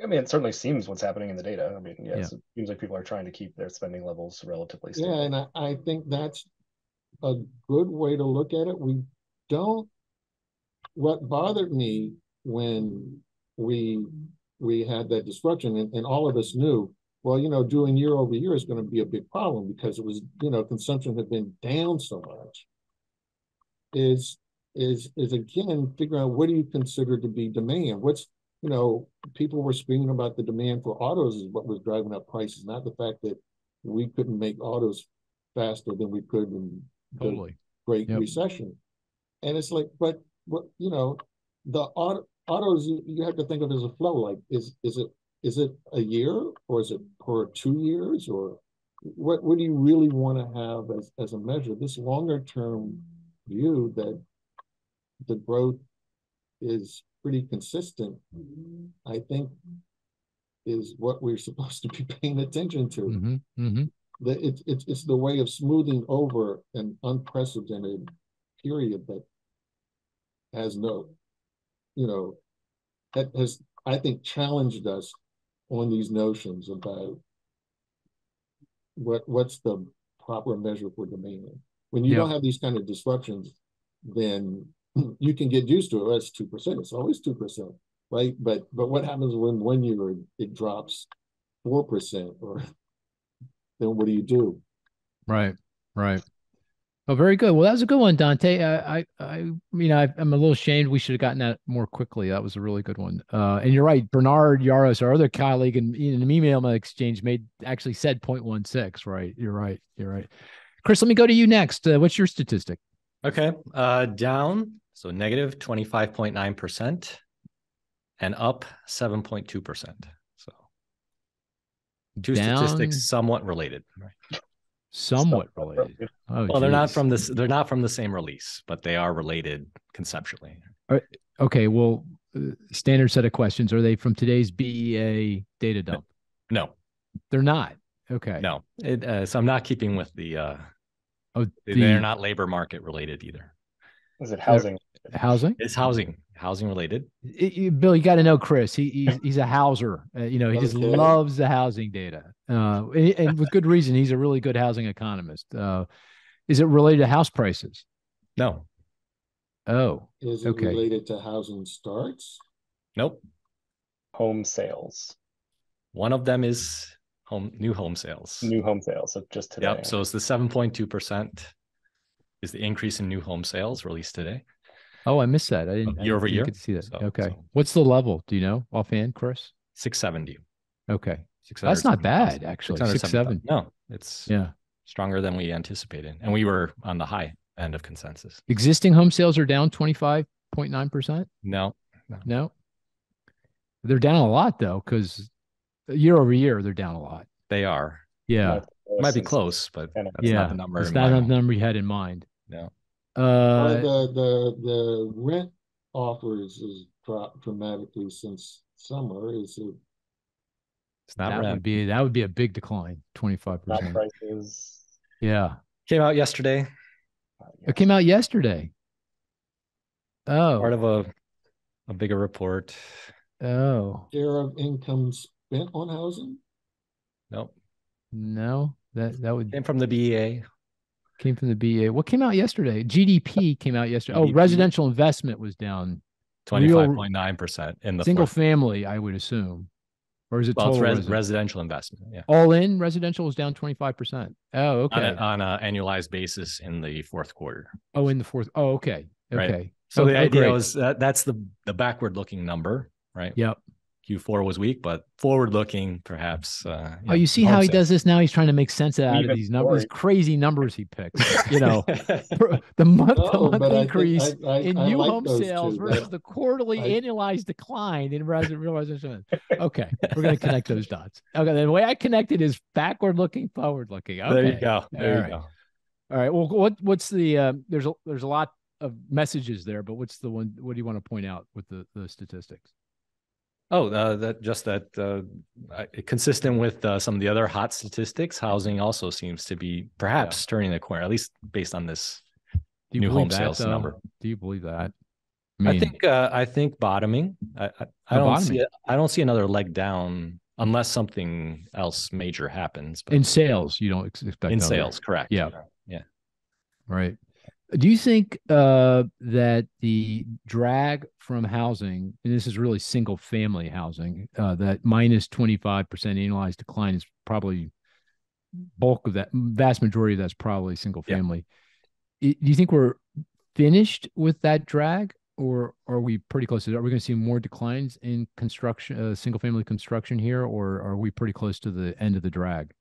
I mean, it certainly seems what's happening in the data. I mean, yes, yeah. It seems like people are trying to keep their spending levels relatively stable. Yeah, and I, I think that's a good way to look at it. We don't, what bothered me when we we had that disruption, and, and all of us knew, well, you know, doing year over year is going to be a big problem because it was, you know, consumption had been down so much, is, is, is again, figuring out what do you consider to be demand? What's, you know, people were speaking about the demand for autos is what was driving up prices, not the fact that we couldn't make autos faster than we could in totally. the Great yep. Recession. And it's like, but, but you know, the auto, autos you, you have to think of as a flow. Like, is is it is it a year or is it per two years or what? What do you really want to have as as a measure? This longer term view that the growth is pretty consistent, I think, is what we're supposed to be paying attention to. Mm-hmm, mm-hmm. The, it, it, it's the way of smoothing over an unprecedented period that has no, you know, that has, I think, challenged us on these notions about what what's the proper measure for demand. When you yeah. don't have these kind of disruptions, then you can get used to it. That's two percent. It's always two percent, right? But but what happens when one year it drops four percent, or then what do you do? Right, right. Oh, very good. Well, that was a good one, Dante. I I, I you know I, I'm a little ashamed we should have gotten that more quickly. That was a really good one. Uh, and you're right, Bernard Yaros, our other colleague, in, in an email exchange made actually said zero point one six. Right, you're right, you're right. Chris, let me go to you next. Uh, what's your statistic? Okay, uh, down. So negative twenty-five point nine percent and up seven point two percent. So two down, statistics somewhat related. Right? Somewhat Some related. Oh, well, geez. they're not from this they're not from the same release, but they are related conceptually. Right. Okay, well, standard set of questions. Are they from today's B E A data dump? No. They're not. Okay. No. It, uh, so I'm not keeping with the uh oh, the... they're not labor market related either. Is it housing? Housing? It's housing. Housing related. It, you, Bill, you got to know Chris. He he's, he's a houser. Uh, you know, he just loves the housing data, uh, and, and with good reason. He's a really good housing economist. Uh, is it related to house prices? No. Oh. Is it okay. related to housing starts? Nope. Home sales. One of them is home new home sales. New home sales, so just today. Yep. So it's the seven point two percent is the increase in new home sales released today. Oh, I missed that. I didn't year I over year. Could see that. So, okay. So. What's the level? Do you know offhand, Chris? six seventy. Okay. That's not bad, actually. six seventy. No, it's yeah stronger than we anticipated, and we were on the high end of consensus. Existing home sales are down twenty-five point nine percent. No, no, no. They're down a lot though, because year over year they're down a lot. They are. Yeah, it might be close, but that's yeah, not the number. It's not the number you had in mind. No. Uh, the the the rent offers has dropped dramatically since summer. Is it? It's not that rent. Would be, that would be a big decline, twenty-five percent. Prices. Yeah. Came out yesterday. Uh, yeah. It came out yesterday. Oh. Part of a, a bigger report. Oh. Share of income spent on housing? Nope. No. That that would came from the B E A. Came from the B E A. What came out yesterday? G D P came out yesterday. G D P. Oh, residential investment was down twenty-five point nine percent in the single fourth. Family, I would assume. Or is it well, total res residential? residential investment? Yeah. All in residential was down twenty-five percent. Oh, okay. On an annualized basis in the fourth quarter. Oh, in the fourth. Oh, okay. Right. Okay. So oh, the idea oh, was that that's the, the backward looking number, right? Yep. Q four was weak, but forward looking perhaps. Uh, you oh, know, you see how he does this now? He's trying to make sense out Even of these numbers, these crazy numbers he picks. You know, the month to oh, month increase I think, I, I, in I new like home sales two, versus the quarterly I, annualized decline in real residential. Okay, we're going to connect those dots. Okay, the way I connected is backward looking, forward looking. Okay. There you go. There All you right. go. All right. Well, what what's the uh, there's a, there's a lot of messages there, but what's the one? What do you want to point out with the the statistics? Oh, uh, that just that uh, consistent with uh, some of the other hot statistics, housing also seems to be perhaps yeah. turning the corner, at least based on this new home sales that, number. Do you believe that? I, mean, I think uh, I think bottoming. I, I, I don't bottoming. see it, I don't see another leg down unless something else major happens. But in sales, you don't expect in another. sales, correct? Yeah, yeah, right. Do you think uh, that the drag from housing, and this is really single family housing, uh, that minus twenty-five percent annualized decline is probably bulk of that, vast majority of that's probably single family. Yeah. Do you think we're finished with that drag, or are we pretty close to it? Are we going to see more declines in construction, uh, single family construction here, or are we pretty close to the end of the drag?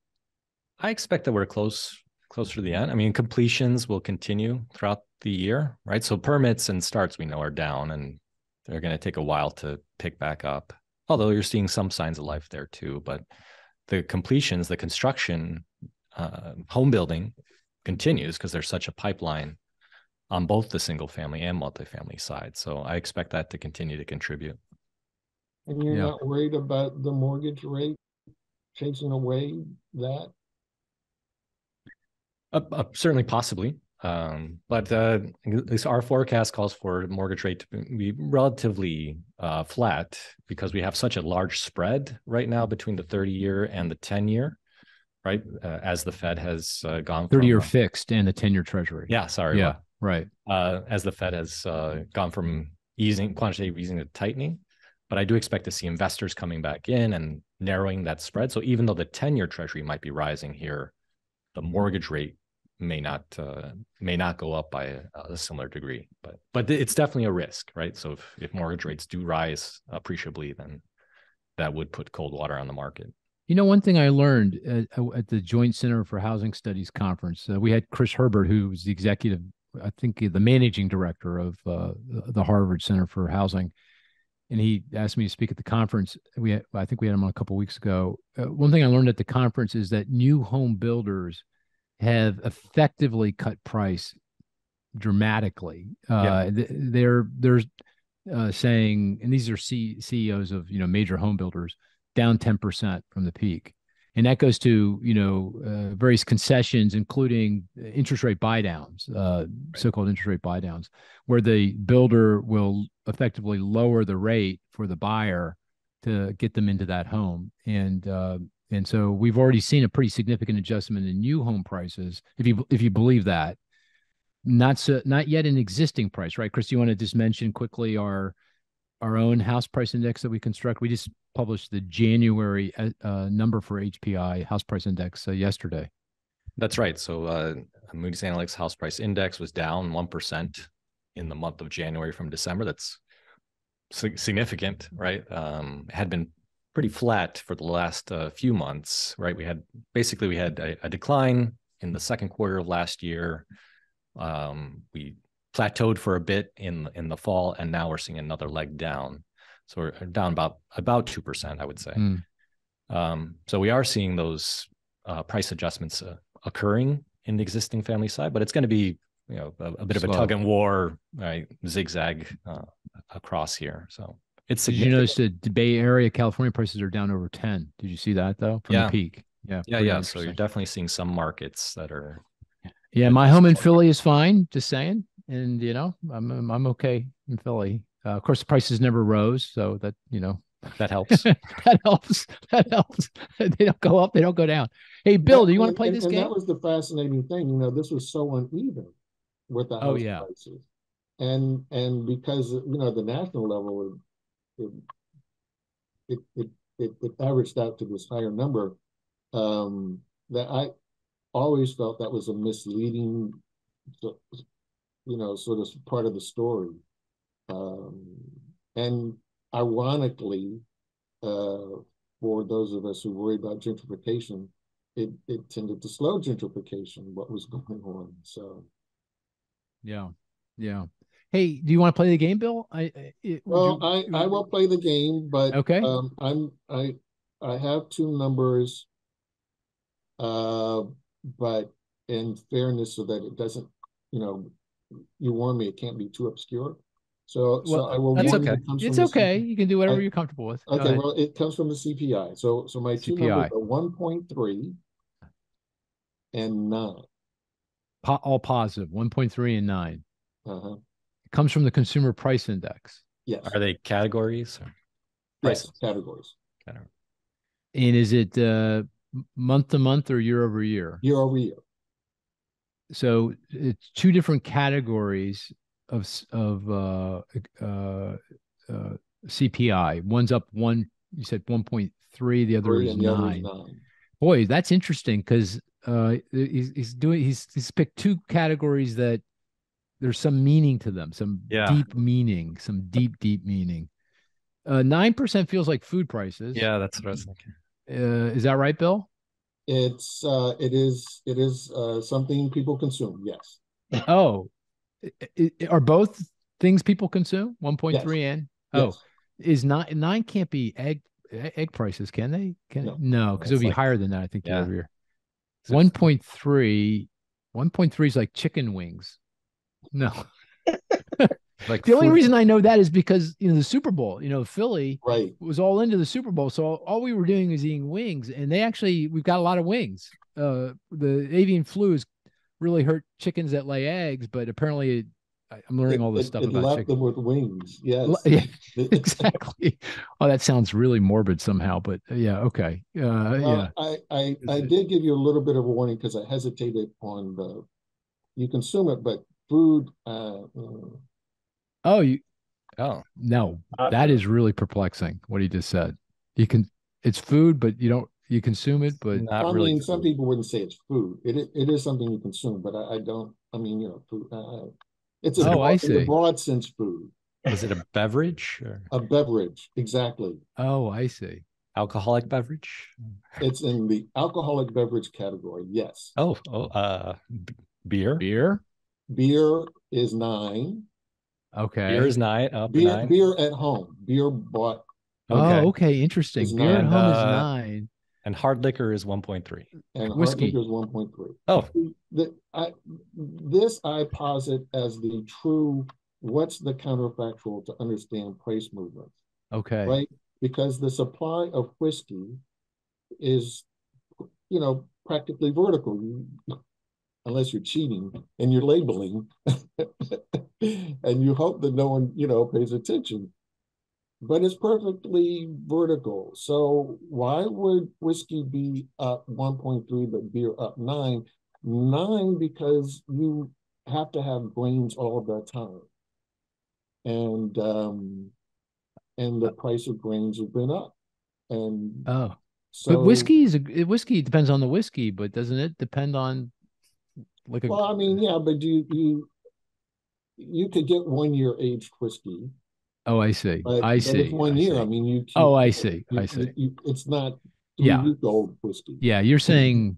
I expect that we're close. Closer to the end. I mean, completions will continue throughout the year, right? So permits and starts we know are down, and they're going to take a while to pick back up. Although you're seeing some signs of life there too, but the completions, the construction, uh, home building continues because there's such a pipeline on both the single family and multifamily side. So I expect that to continue to contribute. And you're yeah. not worried about the mortgage rate chasing away that? Uh, uh, certainly, possibly, um, but uh, at least our forecast calls for mortgage rate to be relatively uh, flat because we have such a large spread right now between the thirty-year and the ten-year, right? Uh, as the Fed has uh, gone thirty-year fixed and the ten-year Treasury. Yeah, sorry. Yeah, well, right. Uh, as the Fed has uh, gone from easing, quantitative easing to tightening, but I do expect to see investors coming back in and narrowing that spread. So even though the ten-year Treasury might be rising here, the mortgage rate may not uh, may not go up by a, a similar degree, but but it's definitely a risk, right? So if, if mortgage rates do rise appreciably, then that would put cold water on the market. You know, one thing I learned at, at the Joint Center for Housing Studies conference, uh, we had Chris Herbert, who was the executive, I think the managing director of uh, the Harvard Center for Housing. And he asked me to speak at the conference. We had, I think we had him on a couple of weeks ago. Uh, one thing I learned at the conference is that new home builders have effectively cut price dramatically. Uh, yeah. They're they're uh, saying, and these are C CEOs of you know major home builders, down ten percent from the peak, and that goes to you know uh, various concessions, including interest rate buy downs, uh, right. so-called interest rate buy downs, where the builder will effectively lower the rate for the buyer to get them into that home. And, uh, and so we've already seen a pretty significant adjustment in new home prices. If you, if you believe that, not so, not yet an existing price, right? Chris, you want to just mention quickly our, our own house price index that we construct. We just published the January uh, number for H P I, house price index, uh, yesterday. That's right. So uh, Moody's Analytics house price index was down one percent in the month of January from December. That's significant, right? Um, had been pretty flat for the last uh, few months, right? We had basically we had a, a decline in the second quarter of last year. Um, we plateaued for a bit in in the fall, and now we're seeing another leg down. So we're down about about two percent, I would say. Mm. Um, so we are seeing those uh, price adjustments uh, occurring in the existing family side, but it's going to be you know a, a bit Slow. of a tug and war, right? Zigzag uh, across here. So. It's Did you notice that the Bay Area, California prices are down over ten? Did you see that though? From yeah. the peak. Yeah. Yeah. Yeah. So you're definitely seeing some markets that are. Yeah. My home in Philly is fine. Just saying. And you know, I'm, I'm okay in Philly. Uh, of course the prices never rose. So that, you know, that helps. that helps. That helps. They don't go up. They don't go down. Hey, Bill, do you want to play and, this and game? That was the fascinating thing. You know, this was so uneven with the house oh, yeah. prices. And, and because, you know, the national level of, It, it it it averaged out to this higher number, um, that I always felt that was a misleading, you know, sort of part of the story. Um, and ironically, uh, for those of us who worry about gentrification, it, it tended to slow gentrification, what was going on. So, yeah, yeah. Hey, do you want to play the game, Bill? I, it, well, you, I, I will play the game, but okay. um, I'm I I have two numbers, uh, but in fairness, so that it doesn't, you know, you warn me, it can't be too obscure. So, well, so I will. That's warn okay. You it it's okay. C P I. You can do whatever I, you're comfortable with. Go okay. Ahead. Well, it comes from the C P I. So, so my two C P I numbers are one point three and nine. Po all positive. One point three and nine. Uh huh. Comes from the Consumer Price Index. Yes. Are they categories? Or yes, categories. Category. And is it uh, month to month or year over year? Year over year. So it's two different categories of of uh, uh, uh, C P I. One's up one. You said one point three. The other is nine. nine. Boy, that's interesting because uh, he's, he's doing. He's he's picked two categories that. There's some meaning to them, some yeah. deep meaning, some deep, deep meaning. Uh, nine percent feels like food prices. Yeah, that's what I was thinking. Uh, is that right, Bill? It's, uh, it is, it is uh, something people consume, yes. Oh, it, it, are both things people consume? one point three yes. and? Oh, yes. Is not, nine can't be egg egg prices, can they? Can no, because no, it would be like, higher than that, I think, yeah. year over year. one point three, one point three is like chicken wings. No, like the only food. reason I know that is because you know the Super Bowl. You know, Philly right. was all into the Super Bowl, so all, all we were doing was eating wings, and they actually we've got a lot of wings. Uh, the avian flu has really hurt chickens that lay eggs, but apparently it, I, I'm learning it, all this it, stuff it about left chickens. Them with wings. Yes, yeah, exactly. Oh, that sounds really morbid somehow, but yeah, okay, uh, uh, yeah. I I, I did give you a little bit of a warning because I hesitated on the you consume it, but. Food. Uh, oh, you. Oh no, uh, that is really perplexing. What he just said. You can. It's food, but you don't. You consume it, but not I really. Mean, some people wouldn't say it's food. It it is something you consume, but I, I don't. I mean, you know, food. Uh, it's a, oh, broad, I see. It's a broad sense food. Is it a beverage? Or? A beverage, exactly. Oh, I see. Alcoholic beverage. It's in the alcoholic beverage category. Yes. Oh, oh, uh, beer. Beer. Beer is nine. Okay. Beer is nine. Up beer, nine. Beer at home. Beer bought. Okay. Oh, okay. Interesting. Beer nine. At home uh, is nine. And hard liquor is one point three. And whiskey. Hard liquor is one point three. Oh. The, I, this I posit as the true, what's the counterfactual to understand price movements. Okay. Right? Because the supply of whiskey is, you know, practically vertical. You, unless you're cheating and you're labeling and you hope that no one, you know, pays attention, but it's perfectly vertical. So why would whiskey be up one point three, but beer up nine? Nine, because you have to have grains all the time. And um, and the price of grains have been up. And oh, so, but whiskey is a, whiskey depends on the whiskey, but doesn't it depend on like? A, well, I mean, yeah, but you you you could get one year aged whiskey. Oh, I see. But, I see. One I year. See. I mean, you. Keep, oh, I see. You, I see. You, you, it's not. Yeah. Old whiskey. Yeah, you're saying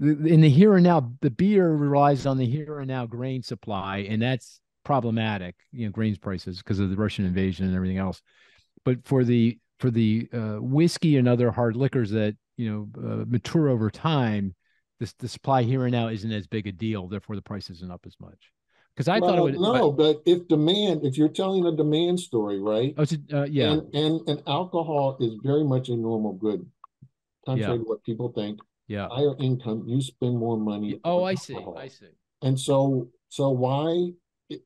in the here and now, the beer relies on the here and now grain supply, and that's problematic. You know, grains prices because of the Russian invasion and everything else. But for the for the uh, whiskey and other hard liquors that you know uh, mature over time, this the supply here and now isn't as big a deal. Therefore, the price isn't up as much. Because I well, thought it would no, but, but if demand, if you're telling a demand story, right? Oh, uh, yeah. And, and and alcohol is very much a normal good, contrary yeah. to what people think. Yeah. Higher income, you spend more money. Oh, I alcohol. see. I see. And so, so why,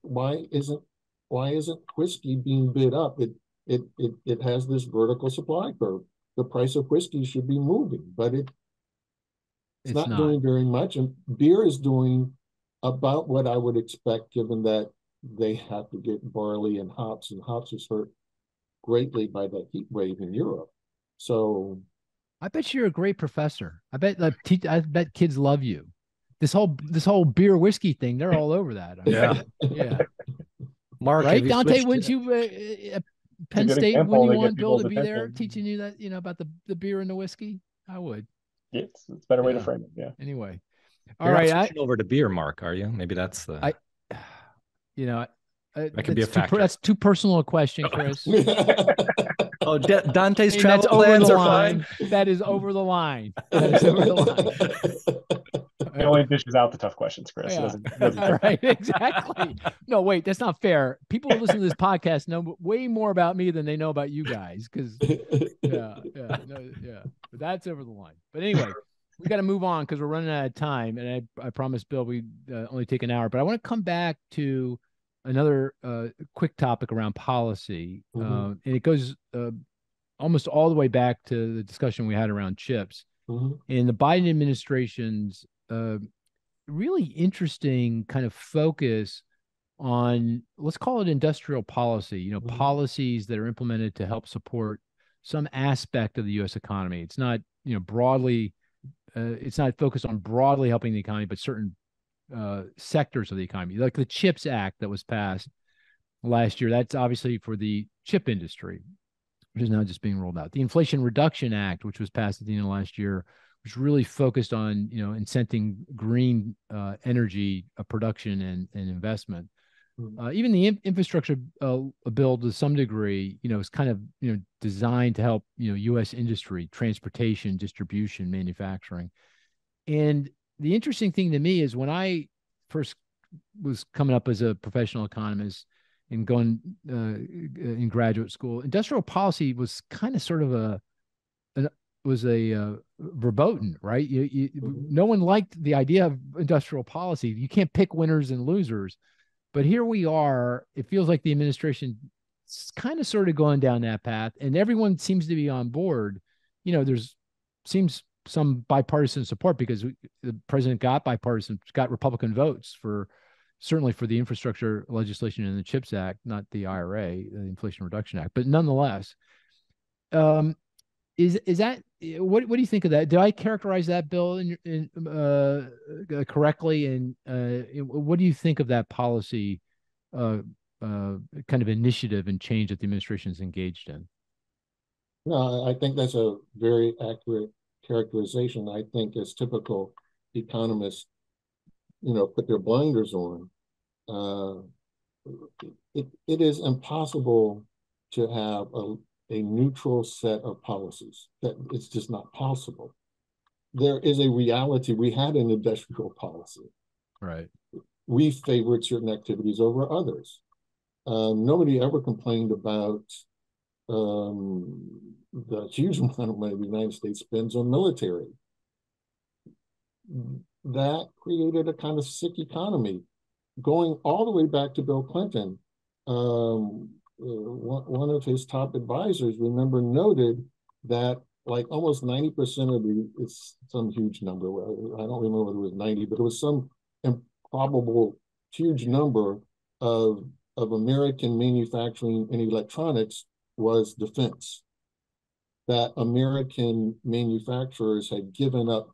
why isn't, why isn't whiskey being bid up? It it it it has this vertical supply curve. The price of whiskey should be moving, but it it's, it's not, not doing very much. And beer is doing about what I would expect, given that they have to get barley and hops, and hops is hurt greatly by that heat wave in Europe. So, I bet you're a great professor. I bet like, te- I bet kids love you. This whole this whole beer whiskey thing, they're all over that. I mean, yeah, yeah. Mark, right? Dante, wouldn't you uh, uh, Penn State? Wouldn't you want Bill to be there teaching you that you know about the the beer and the whiskey? I would. Yes, it's a better way yeah. to frame it. Yeah. Anyway. All You're right, not switching I, over to beer, Mark. Are you? Maybe that's the. I, you know, I, that could be a factor. Too, that's too personal a question, Chris. oh, De- Dante's I mean, travel plans are line. fine. That is over the line. That is over the line. It only dishes out the tough questions, Chris. Yeah. It doesn't, it doesn't right, exactly. No, wait, that's not fair. People who listen to this podcast know way more about me than they know about you guys, because yeah, yeah, no, yeah. But that's over the line. But anyway. We got to move on because we're running out of time, and I, I promised Bill we uh, only take an hour. But I want to come back to another uh, quick topic around policy, mm-hmm. uh, and it goes uh, almost all the way back to the discussion we had around chips mm-hmm. and the Biden administration's uh, really interesting kind of focus on, let's call it industrial policy. You know, mm-hmm. policies that are implemented to help support some aspect of the U S economy. It's not you know broadly. Uh, it's not focused on broadly helping the economy, but certain uh, sectors of the economy, like the CHIPS Act that was passed last year. That's obviously for the chip industry, which is now just being rolled out. The Inflation Reduction Act, which was passed at the end of last year, which really focused on, you know, incenting green uh, energy uh, production and, and investment. Mm-hmm. Uh, even the in- infrastructure uh, bill, to some degree, you know, is kind of you know designed to help you know U S industry, transportation, distribution, manufacturing. And the interesting thing to me is when I first was coming up as a professional economist and going uh, in graduate school, industrial policy was kind of sort of a, a was a uh, verboten, right? You, you, mm-hmm. No one liked the idea of industrial policy. You can't pick winners and losers. But here we are, it feels like the administration is kind of sort of going down that path and everyone seems to be on board. You know, there's seems some bipartisan support because we, the president got bipartisan, got Republican votes for, certainly for the infrastructure legislation in the CHIPS Act, not the I R A, the Inflation Reduction Act, but nonetheless. Um, is is that, what what do you think of that? Did I characterize that, Bill, in, in, uh, correctly? And uh, what do you think of that policy uh, uh, kind of initiative and change that the administration is engaged in? No, I think that's a very accurate characterization. I think as typical economists, you know, put their blinders on. Uh, it it is impossible to have a a neutral set of policies. That it's just not possible. There is a reality. We had an industrial policy. Right. We favored certain activities over others. Um, nobody ever complained about um, the huge amount of money the United States spends on military. That created a kind of sick economy. Going all the way back to Bill Clinton, um, Uh, one, one of his top advisors, remember, noted that like almost ninety percent of the, it's some huge number. I don't remember whether it was ninety, but it was some improbable huge number of, of American manufacturing and electronics was defense, that American manufacturers had given up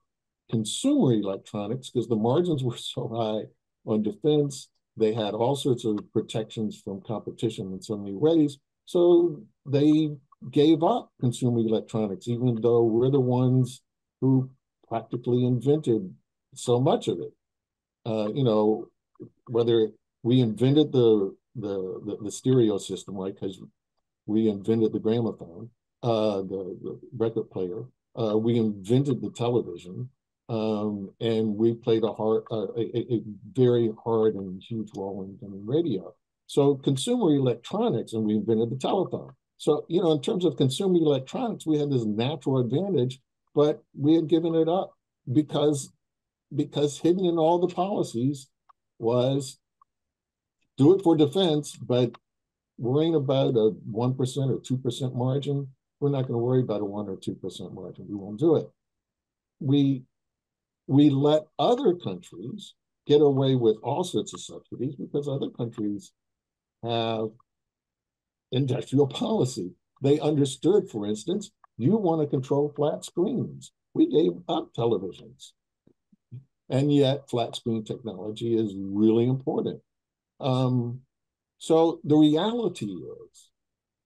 consumer electronics because the margins were so high on defense. They had all sorts of protections from competition in so many ways. So they gave up consumer electronics, even though we're the ones who practically invented so much of it. Uh, you know, whether we invented the the the, the stereo system, right? Because we invented the gramophone, uh, the, the record player. Uh, we invented the television, um, and we played a hard, uh, a, a very hard and huge role in, in radio. So consumer electronics, and we invented the telephone. So, you know, in terms of consumer electronics, we had this natural advantage, but we had given it up because, because hidden in all the policies was do it for defense, but worrying about a one percent or two percent margin, we're not going to worry about a one or two percent margin. We won't do it. We, we let other countries get away with all sorts of subsidies because other countries have industrial policy. They understood, for instance, you want to control flat screens. We gave up televisions. And yet flat screen technology is really important. Um, so the reality is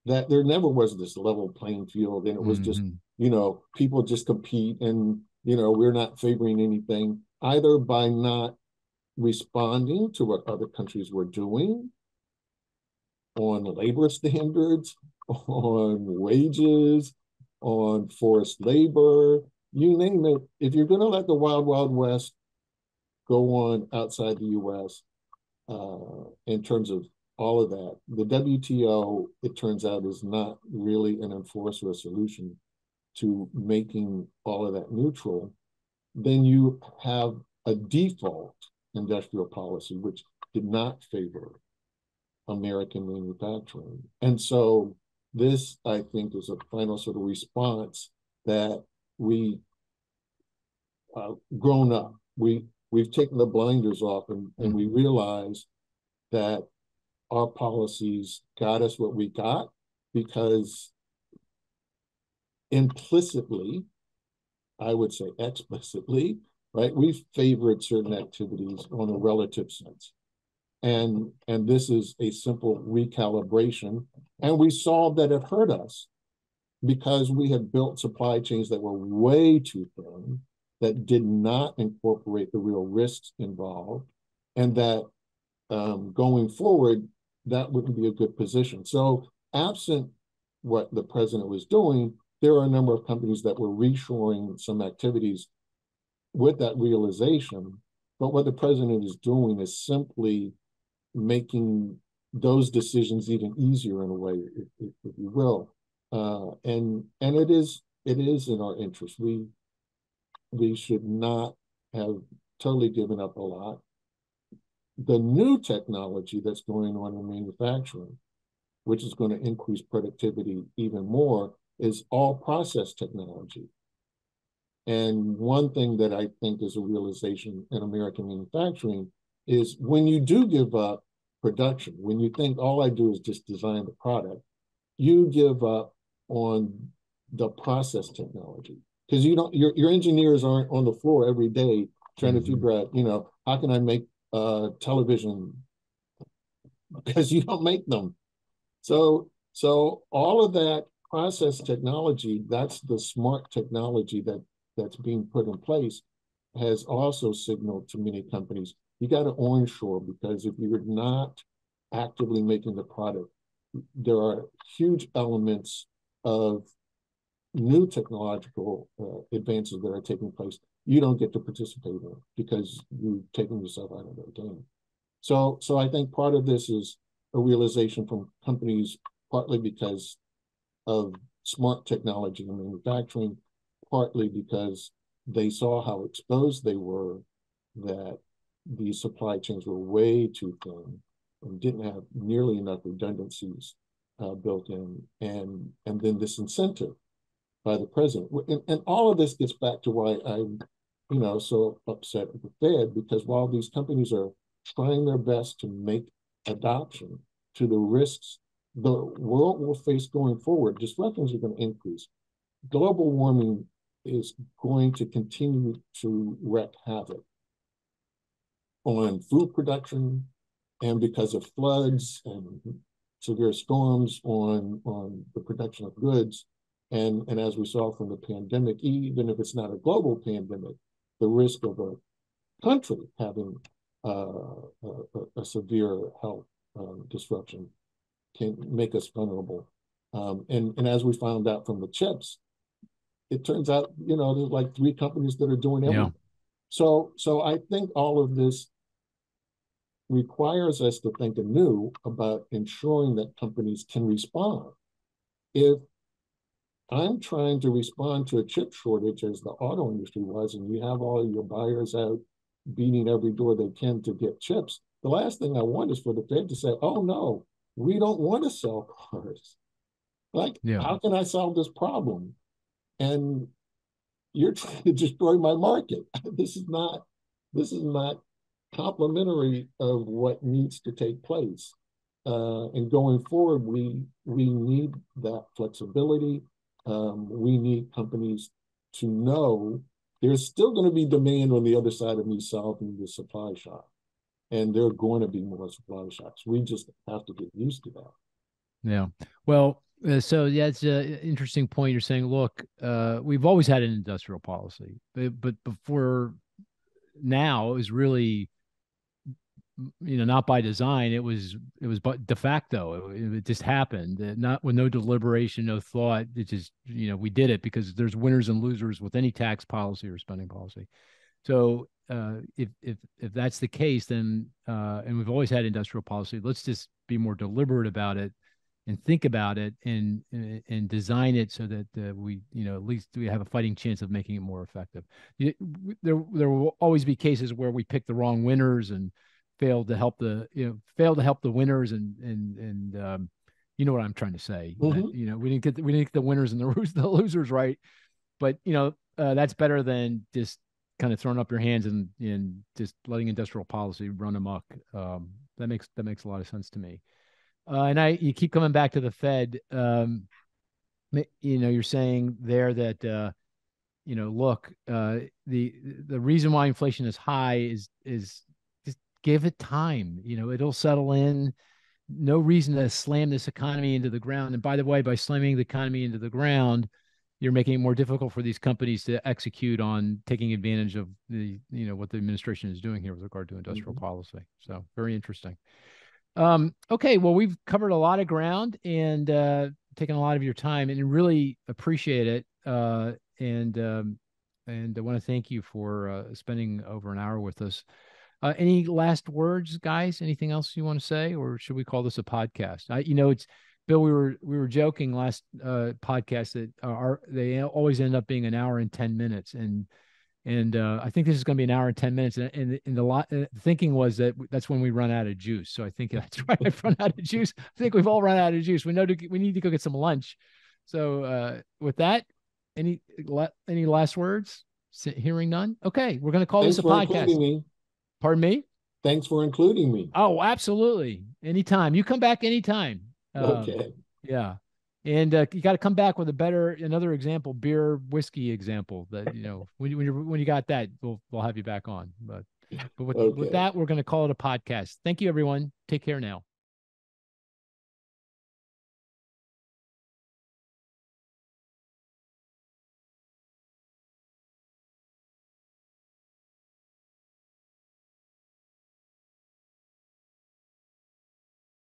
that there never was this level playing field, and it was mm-hmm. just, you know, people just compete, and, you know, we're not favoring anything, either by not responding to what other countries were doing on labor standards, on wages, on forced labor, you name it. If you're going to let the wild, wild west go on outside the U S uh, in terms of all of that, the W T O, it turns out, is not really an enforcer or solution to making all of that neutral. Then you have a default industrial policy which did not favor American manufacturing. And so this, I think, is a final sort of response that we uh, grown up. We, we've taken the blinders off, and, and we realize that our policies got us what we got because implicitly, I would say explicitly, right, we favored certain activities on a relative sense. And, and this is a simple recalibration. And we saw that it hurt us because we had built supply chains that were way too thin, that did not incorporate the real risks involved, and that um, going forward, that wouldn't be a good position. So absent what the president was doing, there are a number of companies that were reshoring some activities with that realization. But what the president is doing is simply making those decisions even easier in a way, if, if, if you will. Uh, and and it is it is in our interest. We we should not have totally given up a lot. The new technology that's going on in manufacturing, which is going to increase productivity even more, is all process technology. And one thing that I think is a realization in American manufacturing is when you do give up production, when you think all I do is just design the product, you give up on the process technology. Because you don't, your, your engineers aren't on the floor every day trying mm-hmm. to figure out, you know, how can I make uh, television? Because you don't make them. So, so all of that process technology, that's the smart technology that that's being put in place, has also signaled to many companies, you got to onshore, because if you're not actively making the product, there are huge elements of new technological uh, advances that are taking place you don't get to participate in because you've taken yourself out of that game. So, so I think part of this is a realization from companies, partly because of smart technology in manufacturing, partly because they saw how exposed they were, that these supply chains were way too thin and didn't have nearly enough redundancies uh, built in, and, and then this incentive by the president. And, and all of this gets back to why I'm, you know, so upset at the Fed, because while these companies are trying their best to make adoption to the risks the world will face going forward, disruptions are going to increase. Global warming is going to continue to wreak havoc on food production, and because of floods and severe storms, on, on the production of goods. And, and as we saw from the pandemic, even if it's not a global pandemic, the risk of a country having uh, a, a severe health um, disruption can make us vulnerable. Um, and, and as we found out from the CHIPS, it turns out, you know, there's like three companies that are doing everything. Yeah. So, so I think all of this requires us to think anew about ensuring that companies can respond. If I'm trying to respond to a chip shortage as the auto industry was, and you have all your buyers out beating every door they can to get chips, the last thing I want is for the Fed to say, oh no, we don't want to sell cars. Like, yeah. How can I solve this problem? And you're trying to destroy my market. This is not, this is not complementary of what needs to take place. Uh, and going forward, we, we need that flexibility. Um, we need companies to know there's still going to be demand on the other side of me solving the supply shock, and there are going to be more supply shocks. We just have to get used to that. Yeah. Well, uh, so that's an interesting point. You're saying, look, uh, we've always had an industrial policy, but, but before now is really, you know, not by design. It was, it was but de facto. It, it just happened, not with no deliberation, no thought. It just, you know, we did it because there's winners and losers with any tax policy or spending policy. So uh, if if if that's the case, then uh, and we've always had industrial policy. Let's just be more deliberate about it and think about it and and design it so that uh, we, you know, at least we have a fighting chance of making it more effective. There there will always be cases where we pick the wrong winners and failed to help the, you know, failed to help the winners and, and, and, um, you know what I'm trying to say, mm-hmm. you know, we didn't get, the, we didn't get the winners and the, the losers, right. But, you know, uh, that's better than just kind of throwing up your hands and, and just letting industrial policy run amok. Um, that makes, that makes a lot of sense to me. Uh, and I, you keep coming back to the Fed, um, you know, you're saying there that, uh, you know, look, uh, the, the reason why inflation is high is, is, give it time, you know, it'll settle in. No reason to slam this economy into the ground. And by the way, by slamming the economy into the ground, you're making it more difficult for these companies to execute on taking advantage of the, you know, what the administration is doing here with regard to industrial mm-hmm. policy. So very interesting. Um, okay, well, we've covered a lot of ground and uh, taken a lot of your time, and really appreciate it. Uh, and um, and I want to thank you for uh, spending over an hour with us. Uh, any last words, guys? Anything else you want to say, or should we call this a podcast? I, you know, it's Bill. We were we were joking last uh, podcast that our they always end up being an hour and ten minutes, and and uh, I think this is going to be an hour and ten minutes. And and, and the lot the thinking was that that's when we run out of juice. So I think that's right. I've run out of juice. I think we've all run out of juice. We know to, we need to go get some lunch. So uh, with that, any any last words? Hearing none. Okay, we're going to call Thanks this a podcast. Pardon me? Thanks for including me. Oh, absolutely. Anytime. You come back anytime. Um, okay. Yeah. And uh, you got to come back with a better, another example, beer, whiskey example that, you know, when you, when, you're, when you got that, we'll, we'll have you back on. But, but with, okay. with that, we're going to call it a podcast. Thank you, everyone. Take care now.